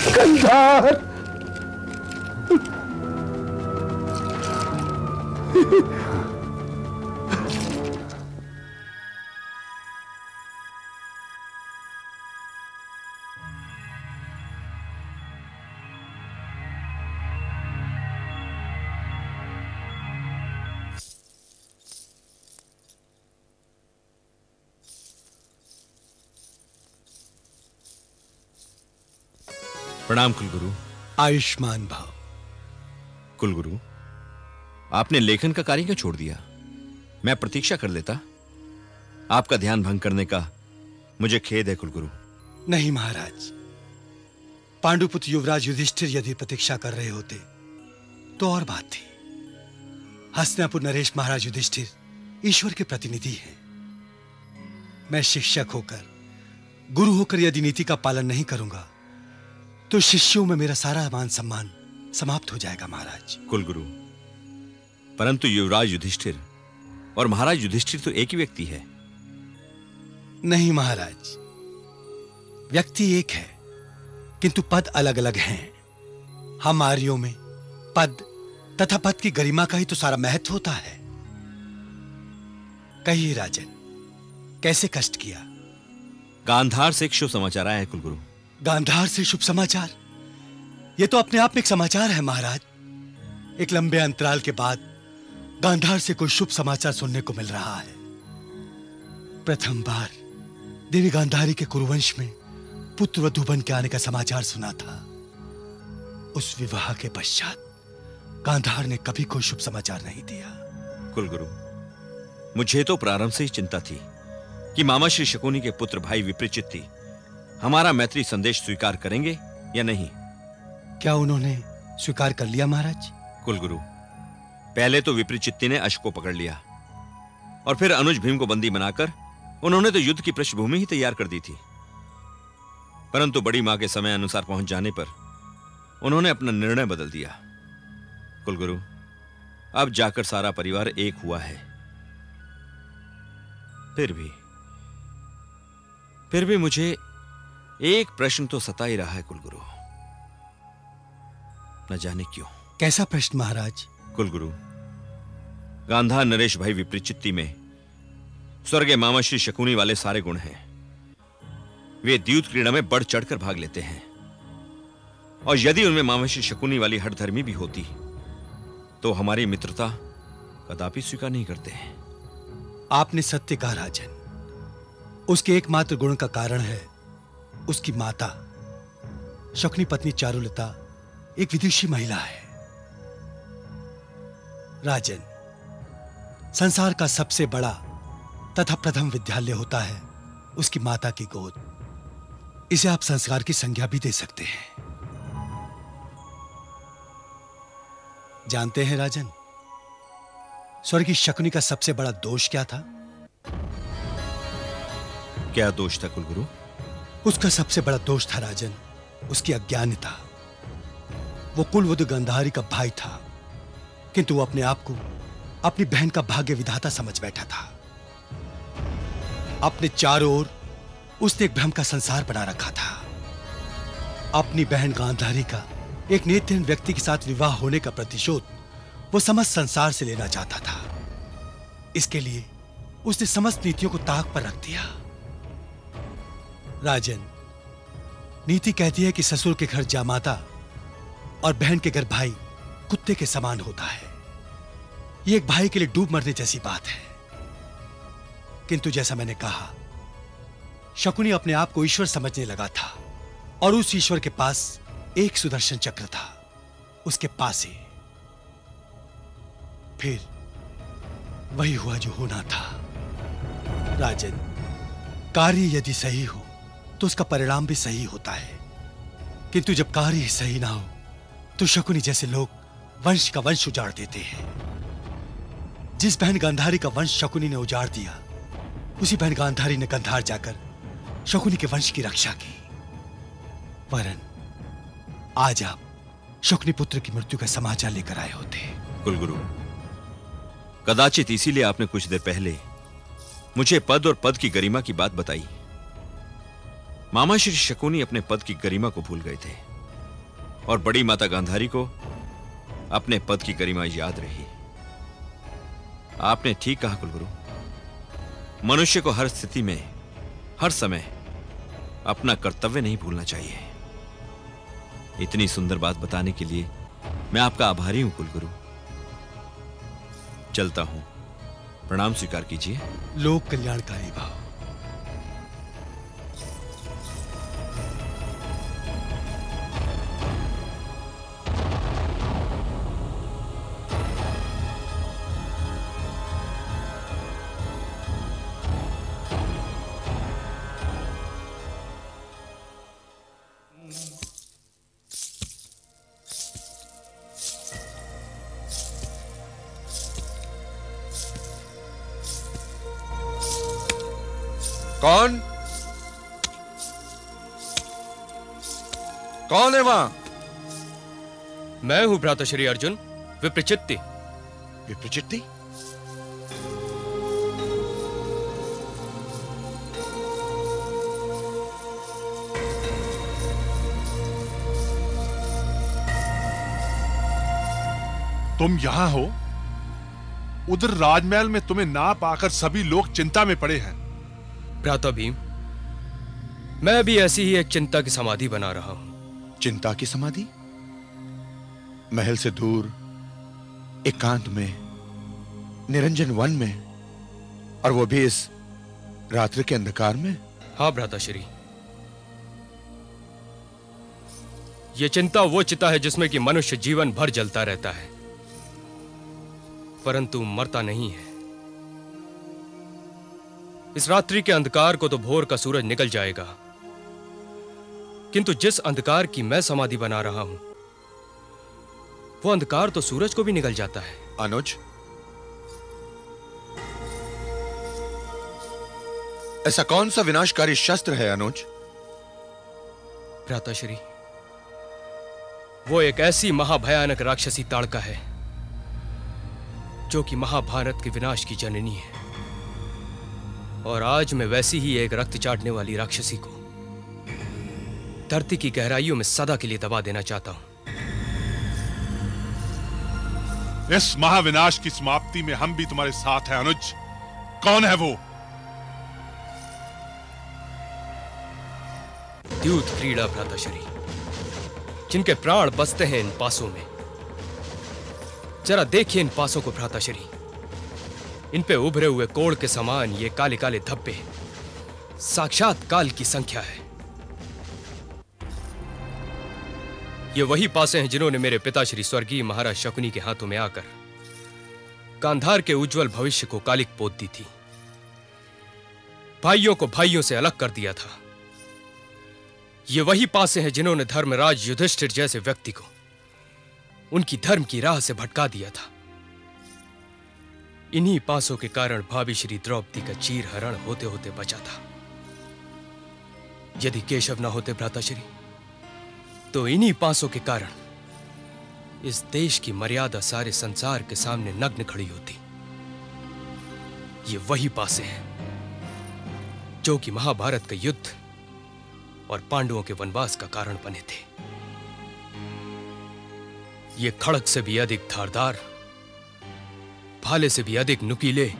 कंधार। प्रणाम कुलगुरु। आयुष्मान भाव। कुलगुरु, आपने लेखन का कार्य क्यों छोड़ दिया? मैं प्रतीक्षा कर लेता। आपका ध्यान भंग करने का मुझे खेद है कुलगुरु। नहीं महाराज, पांडुपुत्र युवराज युधिष्ठिर यदि प्रतीक्षा कर रहे होते तो और बात थी। हस्तिनापुर नरेश महाराज युधिष्ठिर ईश्वर के प्रतिनिधि हैं। मैं शिक्षक होकर, गुरु होकर यदि नीति का पालन नहीं करूंगा तो शिष्यों में मेरा सारा मान सम्मान समाप्त हो जाएगा महाराज। कुलगुरु, परंतु युवराज युधिष्ठिर और महाराज युधिष्ठिर तो एक ही व्यक्ति है। नहीं महाराज, व्यक्ति एक है किंतु पद अलग अलग हैं। हम आर्यों में पद तथा पद की गरिमा का ही तो सारा महत्व होता है। कहिए राजन, कैसे कष्ट किया? गांधार से एक शुभ समाचार आया है कुलगुरु। गांधार से शुभ समाचार? यह तो अपने आप में एक समाचार है महाराज। एक लंबे अंतराल के बाद गांधार से कोई शुभ समाचार सुनने को मिल रहा है। प्रथम बार देवी गांधारी के कुरुवंश में पुत्र वधू बन के आने का समाचार सुना था। उस विवाह के पश्चात गांधार ने कभी कोई शुभ समाचार नहीं दिया। कुलगुरु, मुझे तो प्रारंभ से ही चिंता थी कि मामा श्री शकुनी के पुत्र भाई विप्रचित्ति हमारा मैत्री संदेश स्वीकार करेंगे या नहीं। क्या उन्होंने स्वीकार कर लिया महाराज? कुलगुरु, पहले तो विप्रचित्ति ने अश को पकड़ लिया और फिर अनुज भीम को बंदी बनाकर उन्होंने तो युद्ध की पृष्ठभूमि ही तैयार कर दी थी, परंतु बड़ी मां के समय अनुसार पहुंच जाने पर उन्होंने अपना निर्णय बदल दिया। कुलगुरु, अब जाकर सारा परिवार एक हुआ है। फिर भी मुझे एक प्रश्न तो सता ही रहा है कुलगुरु, न जाने क्यों। कैसा प्रश्न महाराज? कुलगुरु, गांधार नरेश भाई विप्रचित्ति में स्वर्गीय मामा श्री शकुनी वाले सारे गुण हैं। वे द्यूत क्रीड़ा में बढ़ चढ़कर भाग लेते हैं और यदि उनमें मामा श्री शकुनी वाली हठधर्मी भी होती तो हमारी मित्रता कदापि स्वीकार नहीं करते हैं। आपने सत्य कहा राजन। उसके एकमात्र गुण का कारण है उसकी माता शकुनी पत्नी चारुलता एक विदुषी महिला है। राजन, संसार का सबसे बड़ा तथा प्रथम विद्यालय होता है उसकी माता की गोद। इसे आप संस्कार की संज्ञा भी दे सकते हैं। जानते हैं राजन, स्वर्गीय शकुनी का सबसे बड़ा दोष क्या था? क्या दोष था कुलगुरु? उसका सबसे बड़ा दोष था राजन, उसकी अज्ञानता। वो कुलवधु गांधारी का भाई था किंतु वो अपने आप को अपनी बहन का भाग्य विधाता समझ बैठा था। अपने चारों ओर उसने एक भ्रम का संसार बना रखा था। अपनी बहन गांधारी का एक नेत्रहीन व्यक्ति के साथ विवाह होने का प्रतिशोध वो समस्त संसार से लेना चाहता था। इसके लिए उसने समस्त नीतियों को ताक पर रख दिया। राजन, नीति कहती है कि ससुर के घर जामाता और बहन के घर भाई कुत्ते के समान होता है। यह एक भाई के लिए डूब मरने जैसी बात है। किंतु जैसा मैंने कहा, शकुनी अपने आप को ईश्वर समझने लगा था और उस ईश्वर के पास एक सुदर्शन चक्र था, उसके पास ही। फिर वही हुआ जो होना था। राजन, कार्य यदि सही हो तो उसका परिणाम भी सही होता है, किंतु जब कार्य सही ना हो तो शकुनी जैसे लोग वंश का वंश उजाड़ देते हैं। जिस बहन गांधारी का वंश शकुनी ने उजाड़ दिया, उसी बहन गांधारी ने कंधार जाकर शकुनी के वंश की रक्षा की। वरन आज आप शकुनी पुत्र की मृत्यु का समाचार लेकर आए होते। कुलगुरु, कदाचित इसीलिए आपने कुछ देर पहले मुझे पद और पद की गरिमा की बात बताई। मामा श्री शकुनी अपने पद की गरिमा को भूल गए थे। और बड़ी माता गांधारी को अपने पद की गरिमा याद रही। आपने ठीक कहा कुलगुरु, मनुष्य को हर स्थिति में हर समय अपना कर्तव्य नहीं भूलना चाहिए। इतनी सुंदर बात बताने के लिए मैं आपका आभारी हूं कुलगुरु। चलता हूं, प्रणाम स्वीकार कीजिए। लोक कल्याणकारी भाव। कौन है वहां? मैं हूं भ्राताश्री अर्जुन, विप्रचित्ति। विप्रचित्ति? तुम यहां हो? उधर राजमहल में तुम्हें ना पाकर सभी लोग चिंता में पड़े हैं। भ्राता भीम, मैं भी ऐसी ही एक चिंता की समाधि बना रहा हूं। चिंता की समाधि? महल से दूर एकांत में, निरंजन वन में, और वो भी इस रात्रि के अंधकार में? हाँ भ्राताश्री, ये चिंता वो चिता है जिसमें कि मनुष्य जीवन भर जलता रहता है परंतु मरता नहीं है। इस रात्रि के अंधकार को तो भोर का सूरज निकल जाएगा, किंतु जिस अंधकार की मैं समाधि बना रहा हूं वो अंधकार तो सूरज को भी निकल जाता है। अनुज, ऐसा कौन सा विनाशकारी शस्त्र है अनुज? भ्राताश्री, वो एक ऐसी महाभयानक राक्षसी ताड़का है जो कि महाभारत के विनाश की जननी है, और आज मैं वैसी ही एक रक्त चाटने वाली राक्षसी को धरती की गहराइयों में सदा के लिए दबा देना चाहता हूं। इस महाविनाश की समाप्ति में हम भी तुम्हारे साथ हैं अनुज। कौन है वो? द्यूत क्रीड़ा भ्राताश्री, जिनके प्राण बसते हैं इन पासों में। जरा देखिए इन पासों को भ्राताश्री, इन पे उभरे हुए कोड़ के समान ये काले काले धब्बे साक्षात काल की संख्या है। ये वही पासे हैं जिन्होंने मेरे पिताश्री स्वर्गीय महाराज शकुनी के हाथों में आकर गांधार के उज्जवल भविष्य को कालिक पोत दी थी, भाइयों को भाइयों से अलग कर दिया था। ये वही पासे हैं जिन्होंने धर्मराज युधिष्ठिर जैसे व्यक्ति को उनकी धर्म की राह से भटका दिया था। इन्हीं पासों के कारण भाभी श्री द्रौपदी का चीर हरण होते होते बचा था। यदि केशव ना होते भ्राताश्री, तो इन्हीं पासों के कारण इस देश की मर्यादा सारे संसार के सामने नग्न खड़ी होती। ये वही पासे हैं जो कि महाभारत का युद्ध और पांडवों के वनवास का कारण बने थे। ये खड़क से भी अधिक धारदार, भाले से भी अधिक नुकीले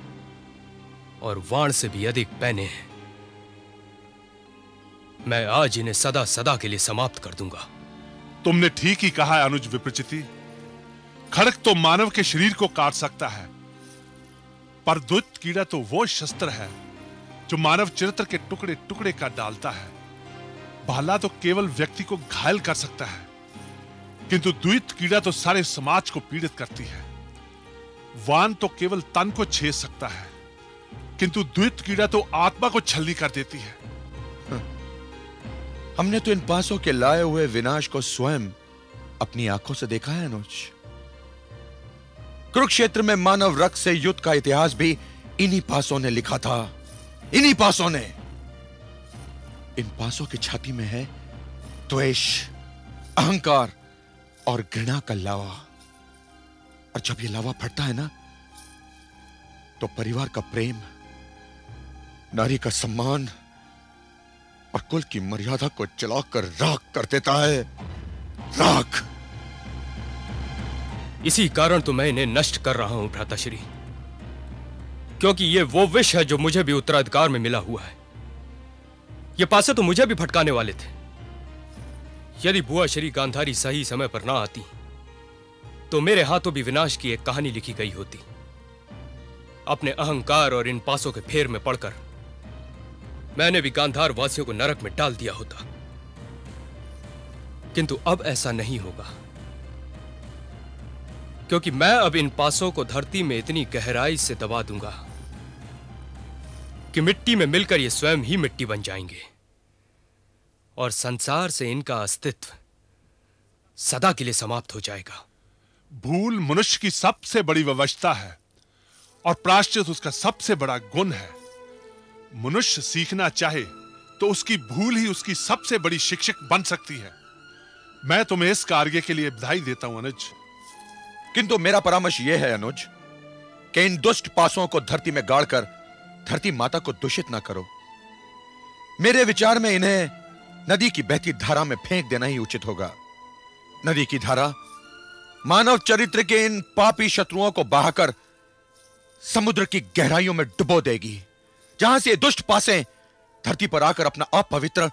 और वाण से भी अधिक पैने हैं। मैं आज इन्हें सदा सदा के लिए समाप्त कर दूंगा। तुमने ठीक ही कहा है अनुज विप्रचित्ति, खड़क तो मानव के शरीर को काट सकता है, पर दुष्ट कीड़ा तो वो शस्त्र है जो मानव चरित्र के टुकड़े टुकड़े कर डालता है। भाला तो केवल व्यक्ति को घायल कर सकता है, किंतु दुष्ट कीड़ा तो सारे समाज को पीड़ित करती है। वान तो केवल तन को छेद सकता है, किंतु द्वित कीड़ा तो आत्मा को छलनी कर देती है। हमने तो इन पासों के लाए हुए विनाश को स्वयं अपनी आंखों से देखा है अनुज। कुरुक्षेत्र में मानव रक्त से युद्ध का इतिहास भी इन्हीं पासों ने लिखा था। इन्हीं पासों ने। इन पासों की छाती में है द्वेष, अहंकार और घृणा का लावा, और जब ये लावा फटता है ना तो परिवार का प्रेम, नारी का सम्मान और कुल की मर्यादा को जलाकर राख कर देता है। राख। इसी कारण तो मैं इन्हें नष्ट कर रहा हूं भ्राताश्री, क्योंकि ये वो विष है जो मुझे भी उत्तराधिकार में मिला हुआ है। ये पासे तो मुझे भी भटकाने वाले थे। यदि बुआ श्री गांधारी सही समय पर ना आती तो मेरे हाथों भी विनाश की एक कहानी लिखी गई होती। अपने अहंकार और इन पासों के फेर में पड़कर मैंने भी गांधार वासियों को नरक में डाल दिया होता, किंतु अब ऐसा नहीं होगा, क्योंकि मैं अब इन पासों को धरती में इतनी गहराई से दबा दूंगा कि मिट्टी में मिलकर ये स्वयं ही मिट्टी बन जाएंगे और संसार से इनका अस्तित्व सदा के लिए समाप्त हो जाएगा। भूल मनुष्य की सबसे बड़ी विवशता है और प्रायश्चित उसका सबसे बड़ा गुण है। मनुष्य सीखना चाहे तो उसकी भूल ही उसकी सबसे बड़ी शिक्षक बन सकती है। मैं तुम्हें इस कार्य के लिए बधाई देता हूं अनुज, किंतु मेरा परामर्श यह है अनुज कि इन दुष्ट पासों को धरती में गाड़कर धरती माता को दूषित ना करो। मेरे विचार में इन्हें नदी की बहती धारा में फेंक देना ही उचित होगा। नदी की धारा मानव चरित्र के इन पापी शत्रुओं को बहाकर समुद्र की गहराइयों में डुबो देगी, जहां से दुष्ट पासें धरती पर आकर अपना अपवित्र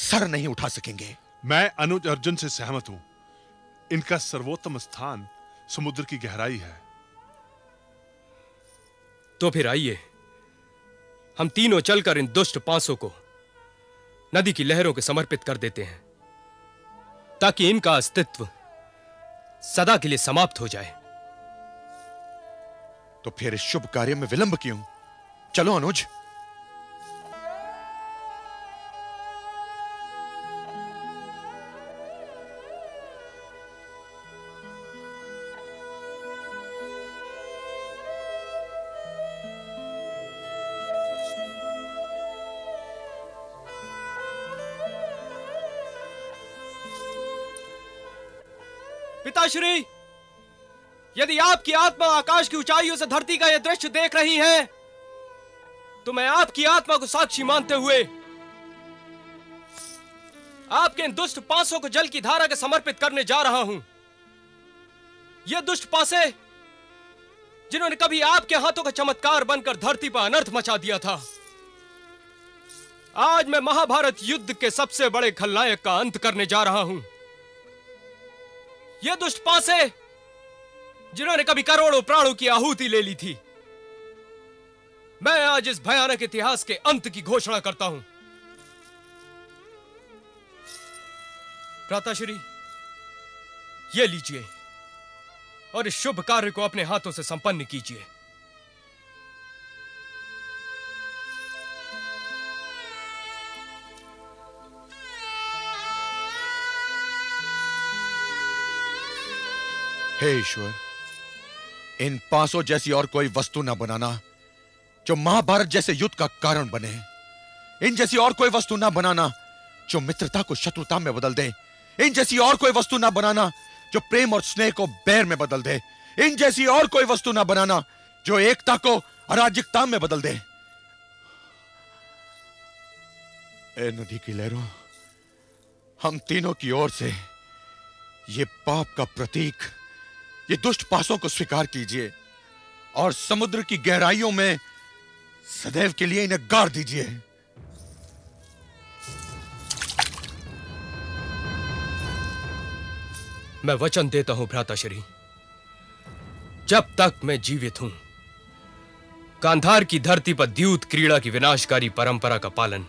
सर नहीं उठा सकेंगे। मैं अनुज अर्जुन से सहमत हूं। इनका सर्वोत्तम स्थान समुद्र की गहराई है। तो फिर आइए हम तीनों चलकर इन दुष्ट पासों को नदी की लहरों के समर्पित कर देते हैं, ताकि इनका अस्तित्व सदा के लिए समाप्त हो जाए। तो फिर इस शुभ कार्य में विलंब क्यों? चलो अनुज। पिताश्री, यदि आपकी आत्मा आकाश की ऊंचाइयों से धरती का यह दृश्य देख रही है तो मैं आपकी आत्मा को साक्षी मानते हुए आपके इन दुष्ट पासों को जल की धारा के समर्पित करने जा रहा हूं। ये दुष्ट पासे जिन्होंने कभी आपके हाथों का चमत्कार बनकर धरती पर अनर्थ मचा दिया था, आज मैं महाभारत युद्ध के सबसे बड़े खलनायक का अंत करने जा रहा हूं। ये दुष्ट पासे जिन्होंने कभी करोड़ों प्राणों की आहुति ले ली थी, मैं आज इस भयानक इतिहास के अंत की घोषणा करता हूं। प्राताश्री, ये लीजिए और इस शुभ कार्य को अपने हाथों से संपन्न कीजिए। हे ईश्वर, इन पासों जैसी और कोई वस्तु ना बनाना जो महाभारत जैसे युद्ध का कारण बने। इन जैसी और कोई वस्तु ना बनाना जो मित्रता को शत्रुता में बदल दे। इन जैसी और कोई वस्तु ना बनाना जो प्रेम और स्नेह को बैर में बदल दे। इन जैसी और कोई वस्तु ना बनाना जो एकता को अराजकता में बदल दे। ए नदी की लहरों, हम तीनों की ओर से ये पाप का प्रतीक, ये दुष्ट पासों को स्वीकार कीजिए और समुद्र की गहराइयों में सदैव के लिए इन्हें गाड़ दीजिए। मैं वचन देता हूं भ्राताश्री, जब तक मैं जीवित हूं गांधार की धरती पर द्यूत क्रीड़ा की विनाशकारी परंपरा का पालन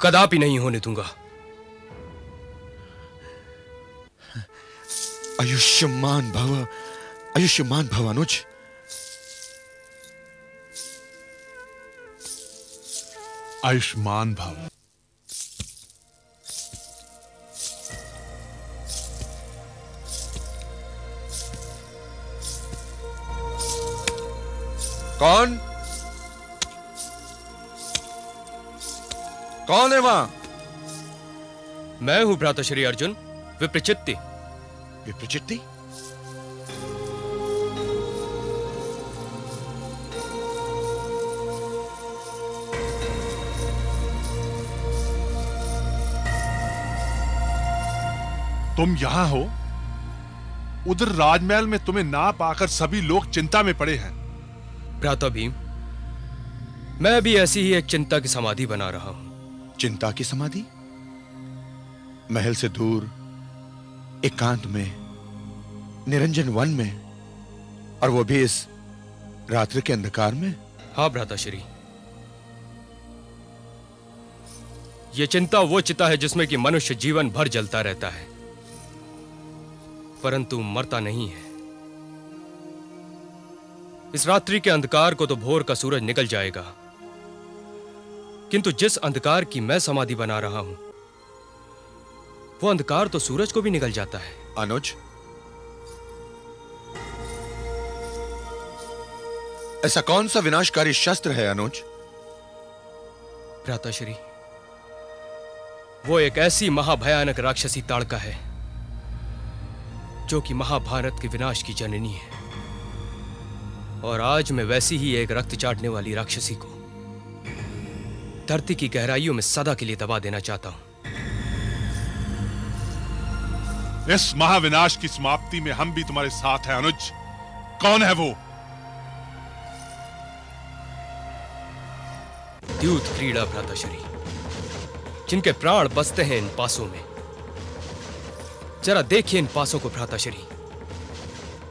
कदापि नहीं होने दूंगा। आयुष्मान भव, आयुष्मान भव अनुज। आयुष्मान भव। कौन कौन है वहां? मैं हूं भ्राताश्री अर्जुन, विप्रचित्ति। विप्रचित्ति? तुम यहाँ हो? उधर राजमहल में तुम्हें ना पाकर सभी लोग चिंता में पड़े हैं। भ्राता भीम, मैं भी ऐसी ही एक चिंता की समाधि बना रहा हूं। चिंता की समाधि? महल से दूर एकांत में, निरंजन वन में, और वो भी इस रात्रि के अंधकार में? हाँ भ्राता श्री, ये चिंता वो चिता है जिसमें कि मनुष्य जीवन भर जलता रहता है परंतु मरता नहीं है। इस रात्रि के अंधकार को तो भोर का सूरज निकल जाएगा, किंतु जिस अंधकार की मैं समाधि बना रहा हूं वो अंधकार तो सूरज को भी निकल जाता है। अनुज, ऐसा कौन सा विनाशकारी शस्त्र है अनुज? भ्राताश्री, वो एक ऐसी महाभयानक राक्षसी ताड़का है जो कि महाभारत के विनाश की जननी है, और आज मैं वैसी ही एक रक्त चाटने वाली राक्षसी को धरती की गहराइयों में सदा के लिए दबा देना चाहता हूं। इस महाविनाश की समाप्ति में हम भी तुम्हारे साथ हैं अनुज। कौन है वो? द्यूत क्रीड़ा भ्राताश्री, जिनके प्राण बसते हैं इन पासों में। जरा देखिए इन पासों को भ्राताश्री,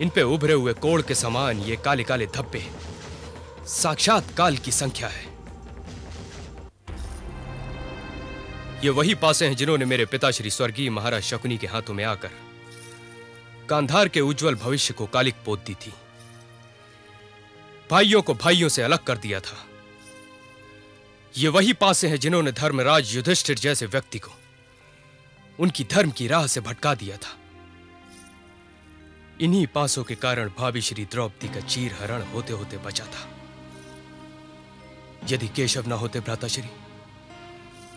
इन पे उभरे हुए कोड़ के समान ये काले काले धब्बे साक्षात काल की संख्या है। ये वही पासे हैं जिन्होंने मेरे पिताश्री स्वर्गीय महाराज शकुनी के हाथों में आकर गांधार के उज्जवल भविष्य को कालिक पोत दी थी, भाइयों को भाइयों से अलग कर दिया था। ये वही पासे हैं जिन्होंने धर्मराज युधिष्ठिर जैसे व्यक्ति को उनकी धर्म की राह से भटका दिया था। इन्हीं पासों के कारण भाभी श्री द्रौपदी का चीर हरण होते होते बचा था। यदि केशव ना होते भ्राताश्री,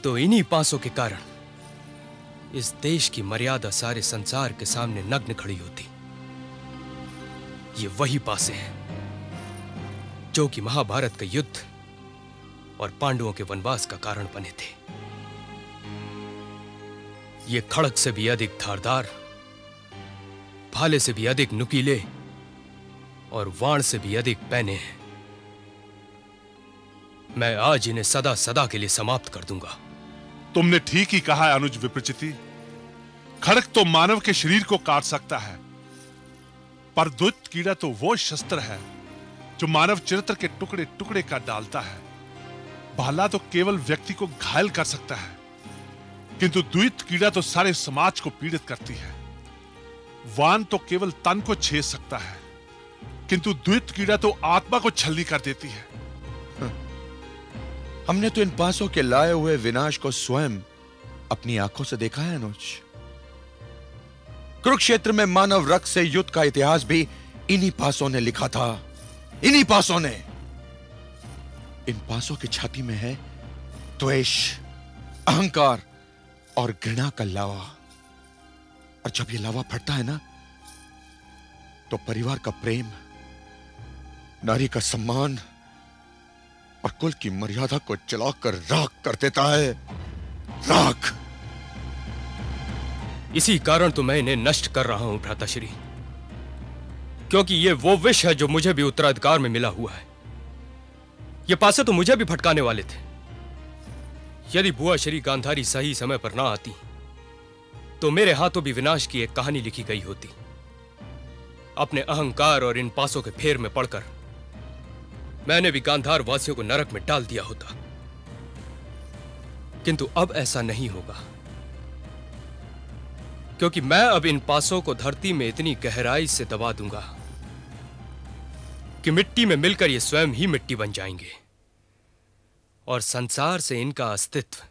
तो इन्हीं पासों के कारण इस देश की मर्यादा सारे संसार के सामने नग्न खड़ी होती। ये वही पासे हैं जो कि महाभारत का युद्ध और पांडवों के वनवास का कारण बने थे। ये खड़क से भी अधिक धारदार, भाले से भी अधिक नुकीले और वाण से भी अधिक पैने हैं। मैं आज इन्हें सदा सदा के लिए समाप्त कर दूंगा। तुमने ठीक ही कहा है अनुज विप्रचित्ति, खड़क तो मानव के शरीर को काट सकता है, पर दुष्ट कीड़ा तो वो शस्त्र है जो मानव चरित्र के टुकड़े टुकड़े कर डालता है। भाला तो केवल व्यक्ति को घायल कर सकता है, किंतु द्वैत कीड़ा तो सारे समाज को पीड़ित करती है। वान तो केवल तन को छेद सकता है, किंतु द्वैत कीड़ा तो आत्मा को छलनी कर देती है। हमने तो इन पासों के लाए हुए विनाश को स्वयं अपनी आंखों से देखा है अनुज। कुरुक्षेत्र में मानव रक्त से युद्ध का इतिहास भी इन्हीं पासों ने लिखा था। इन्हीं पासों ने, इन पासों की छाती में है द्वेष, अहंकार और घृणा का लावा, और जब ये लावा फटता है ना तो परिवार का प्रेम, नारी का सम्मान और कुल की मर्यादा को जलाकर राख कर देता है। राख। इसी कारण तो मैं इन्हें नष्ट कर रहा हूं भ्राताश्री, क्योंकि ये वो विष है जो मुझे भी उत्तराधिकार में मिला हुआ है। ये पासे तो मुझे भी भटकाने वाले थे। यदि बुआ श्री गांधारी सही समय पर ना आती तो मेरे हाथों भी विनाश की एक कहानी लिखी गई होती। अपने अहंकार और इन पासों के फेर में पड़कर मैंने भी गांधार वासियों को नरक में डाल दिया होता, किंतु अब ऐसा नहीं होगा, क्योंकि मैं अब इन पासों को धरती में इतनी गहराई से दबा दूंगा कि मिट्टी में मिलकर ये स्वयं ही मिट्टी बन जाएंगे, और संसार से इनका अस्तित्व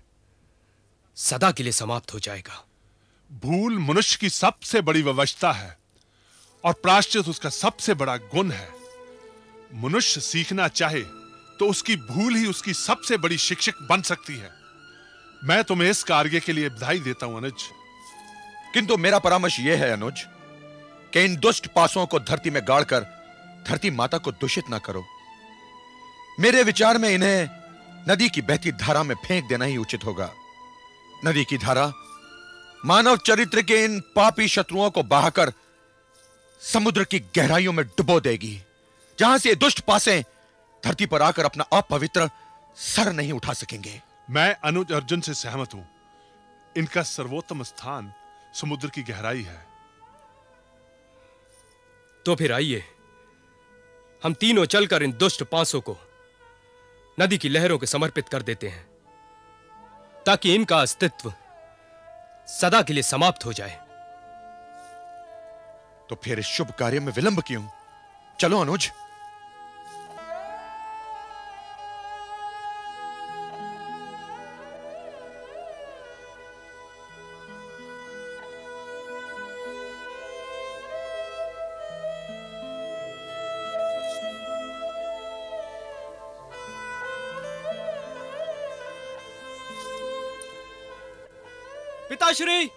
सदा के लिए समाप्त हो जाएगा। भूल मनुष्य की सबसे बड़ी विवशता है और प्रायश्चित उसका सबसे बड़ा गुण है। मनुष्य सीखना चाहे तो उसकी भूल ही उसकी सबसे बड़ी शिक्षक बन सकती है। मैं तुम्हें इस कार्य के लिए बधाई देता हूं अनुज, किंतु मेरा परामर्श यह है अनुज कि इन दुष्ट पासों को धरती में गाड़कर धरती माता को दूषित ना करो। मेरे विचार में इन्हें नदी की बहती धारा में फेंक देना ही उचित होगा। नदी की धारा मानव चरित्र के इन पापी शत्रुओं को बहाकर समुद्र की गहराइयों में डुबो देगी, जहां से दुष्ट पासें धरती पर आकर अपना अपवित्र सर नहीं उठा सकेंगे। मैं अनुज अर्जुन से सहमत हूं। इनका सर्वोत्तम स्थान समुद्र की गहराई है। तो फिर आइए हम तीनों चलकर इन दुष्ट पासों को नदी की लहरों के समर्पित कर देते हैं, ताकि इनका अस्तित्व सदा के लिए समाप्त हो जाए। तो फिर इस शुभ कार्य में विलंब क्यों? चलो अनुज। पिताश्री,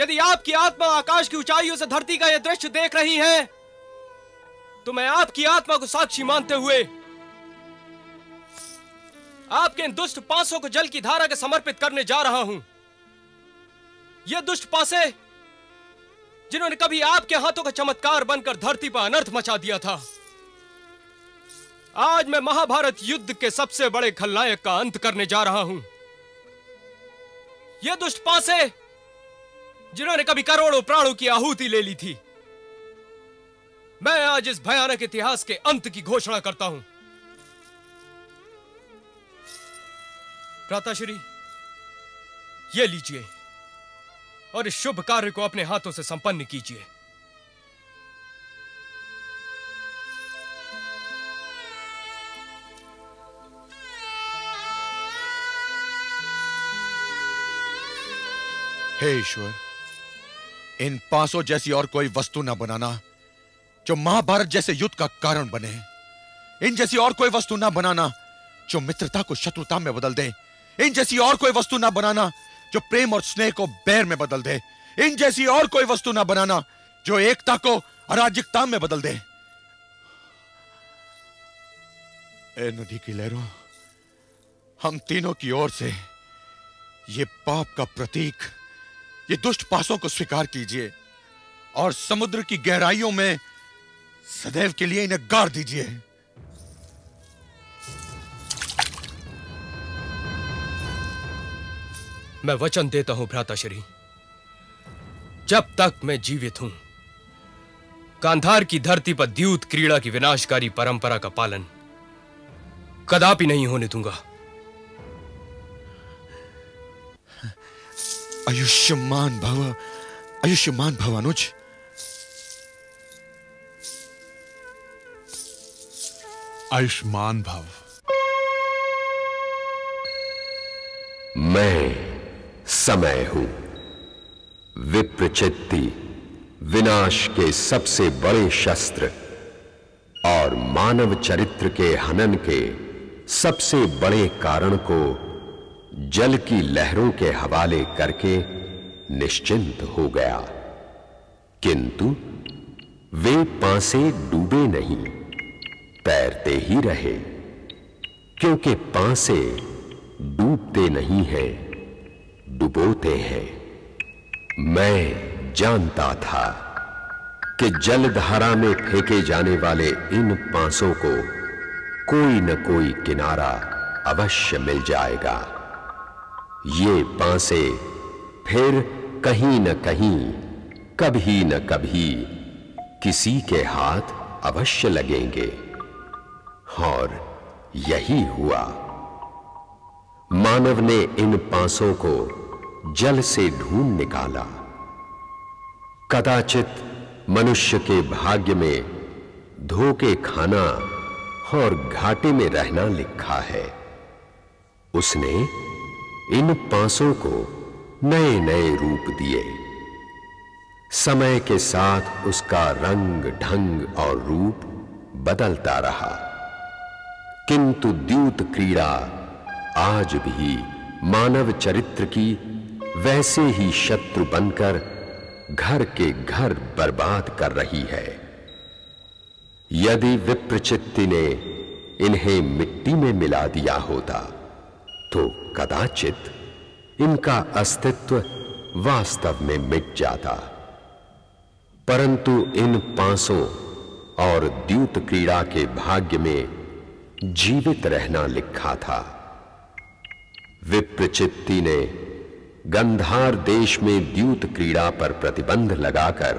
यदि आपकी आत्मा आकाश की ऊंचाइयों से धरती का यह दृश्य देख रही है, तो मैं आपकी आत्मा को साक्षी मानते हुए आपके इन दुष्ट पासों को जल की धारा के समर्पित करने जा रहा हूं। ये दुष्ट पासे जिन्होंने कभी आपके हाथों का चमत्कार बनकर धरती पर अनर्थ मचा दिया था, आज मैं महाभारत युद्ध के सबसे बड़े खलनायक का अंत करने जा रहा हूं। ये दुष्ट पासे जिन्होंने कभी करोड़ों प्राणों की आहुति ले ली थी, मैं आज इस भयानक इतिहास के अंत की घोषणा करता हूं। प्राताश्री, ये लीजिए और इस शुभ कार्य को अपने हाथों से संपन्न कीजिए। हे ईश्वर, इन पासों जैसी और कोई वस्तु न बनाना जो महाभारत जैसे युद्ध का कारण बने। इन जैसी और कोई वस्तु ना बनाना जो मित्रता को शत्रुता में बदल दे। इन जैसी और कोई वस्तु ना बनाना जो प्रेम और स्नेह को बैर में बदल दे। इन जैसी और कोई वस्तु ना बनाना जो एकता को अराजकता में बदल दे। ए नदी की लहरों, हम तीनों की ओर से ये पाप का प्रतीक, ये दुष्ट पासों को स्वीकार कीजिए और समुद्र की गहराइयों में सदैव के लिए इन्हें गाड़ दीजिए। मैं वचन देता हूं भ्राताश्री, जब तक मैं जीवित हूं गांधार की धरती पर द्यूत क्रीड़ा की विनाशकारी परंपरा का पालन कदापि नहीं होने दूंगा। आयुष्मान भव, आयुष्मान भव अनुज। आयुष्मान भव। मैं समय हूं, विप्रचित्ति, विनाश के सबसे बड़े शस्त्र और मानव चरित्र के हनन के सबसे बड़े कारण को जल की लहरों के हवाले करके निश्चिंत हो गया, किंतु वे पासे डूबे नहीं, तैरते ही रहे, क्योंकि पासे डूबते नहीं हैं, डुबोते हैं। मैं जानता था कि जलधारा में फेंके जाने वाले इन पासों को कोई न कोई किनारा अवश्य मिल जाएगा। ये पासे फिर कहीं न कहीं, कभी न कभी किसी के हाथ अवश्य लगेंगे, और यही हुआ। मानव ने इन पासों को जल से ढूंढ निकाला। कदाचित मनुष्य के भाग्य में धोखे खाना और घाटे में रहना लिखा है। उसने इन पासों को नए नए रूप दिए। समय के साथ उसका रंग, ढंग और रूप बदलता रहा, किंतु द्यूत क्रीड़ा आज भी मानव चरित्र की वैसे ही शत्रु बनकर घर के घर बर्बाद कर रही है। यदि विप्रचित्ति ने इन्हें मिट्टी में मिला दिया होता, तो कदाचित इनका अस्तित्व वास्तव में मिट जाता, परंतु इन पांचों और द्यूत क्रीड़ा के भाग्य में जीवित रहना लिखा था। विप्रचित्ति ने गंधार देश में द्यूत क्रीड़ा पर प्रतिबंध लगाकर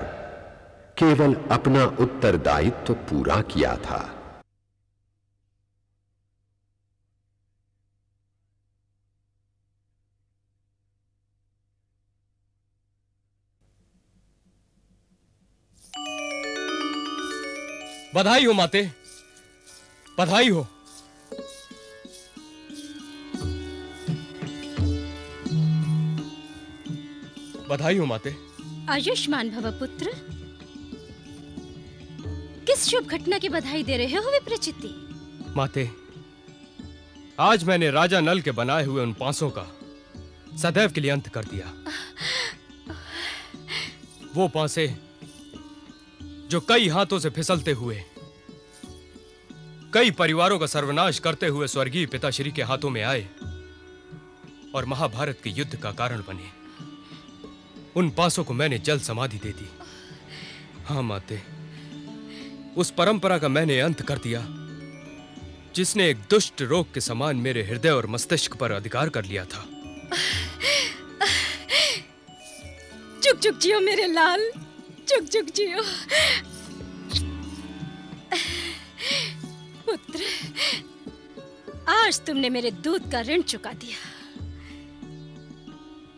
केवल अपना उत्तरदायित्व पूरा किया था। बधाई हो माते, बधाई हो। बधाई हो माते। आयुष्मान भव पुत्र। किस शुभ घटना की बधाई दे रहे हो विप्रचित्ति? माते, आज मैंने राजा नल के बनाए हुए उन पांचों का सदैव के लिए अंत कर दिया। वो पांसे जो कई हाथों से फिसलते हुए कई परिवारों का सर्वनाश करते हुए स्वर्गीय पिताश्री के हाथों में आए और महाभारत के युद्ध का कारण बने, उन पांचों को मैंने जल समाधि दे दी। हाँ माते, उस परंपरा का मैंने अंत कर दिया जिसने एक दुष्ट रोग के समान मेरे हृदय और मस्तिष्क पर अधिकार कर लिया था। चुप चुप जियो मेरे लाल, चुप चुप जियो। पुत्र, आज तुमने मेरे दूध का ऋण चुका दिया।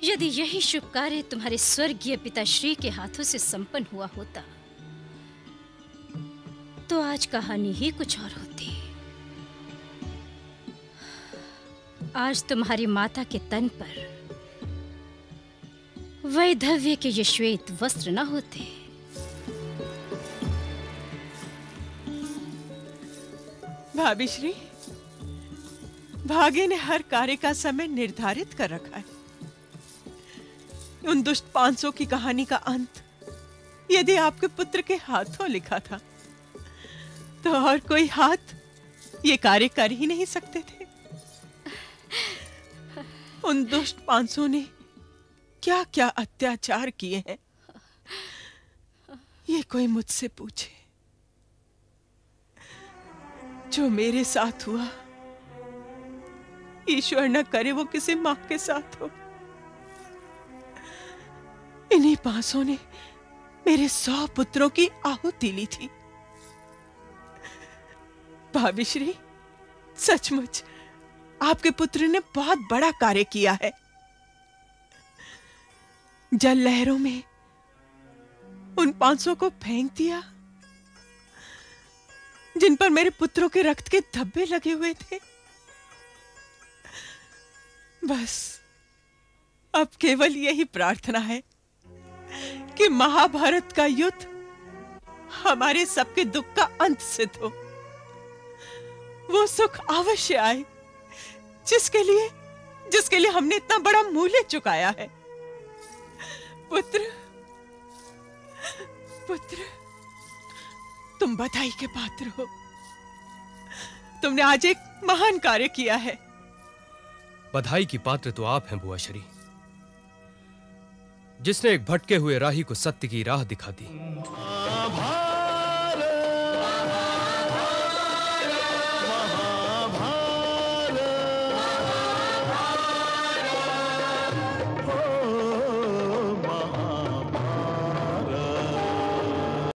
यदि यही शुभ कार्य तुम्हारे स्वर्गीय पिताश्री के हाथों से संपन्न हुआ होता तो आज कहानी ही कुछ और होती। आज तुम्हारी माता के तन पर वैधव्य के ये श्वेत वस्त्र न होते। भाभी श्री, भाग्य ने हर कार्य का समय निर्धारित कर रखा है। उन दुष्ट पांचों की कहानी का अंत यदि आपके पुत्र के हाथों लिखा था तो और कोई हाथ ये कार्य कर ही नहीं सकते थे। उन दुष्ट पांचों ने क्या क्या अत्याचार किए हैं, ये कोई मुझसे पूछे। जो मेरे साथ हुआ, ईश्वर न करे वो किसी मां के साथ हो। इन्हीं पांचों ने मेरे 100 पुत्रों की आहुति ली थी। भाभी श्री, सचमुच आपके पुत्र ने बहुत बड़ा कार्य किया है। जल लहरों में उन 500 को फेंक दिया जिन पर मेरे पुत्रों के रक्त के धब्बे लगे हुए थे। बस अब केवल यही प्रार्थना है कि महाभारत का युद्ध हमारे सबके दुख का अंत सिद्ध हो। वो सुख अवश्य आए जिसके लिए हमने इतना बड़ा मूल्य चुकाया है। पुत्र, पुत्र, तुम बधाई के पात्र हो। तुमने आज एक महान कार्य किया है। बधाई की पात्र तो आप हैं बुआ श्री, जिसने एक भटके हुए राही को सत्य की राह दिखा दी।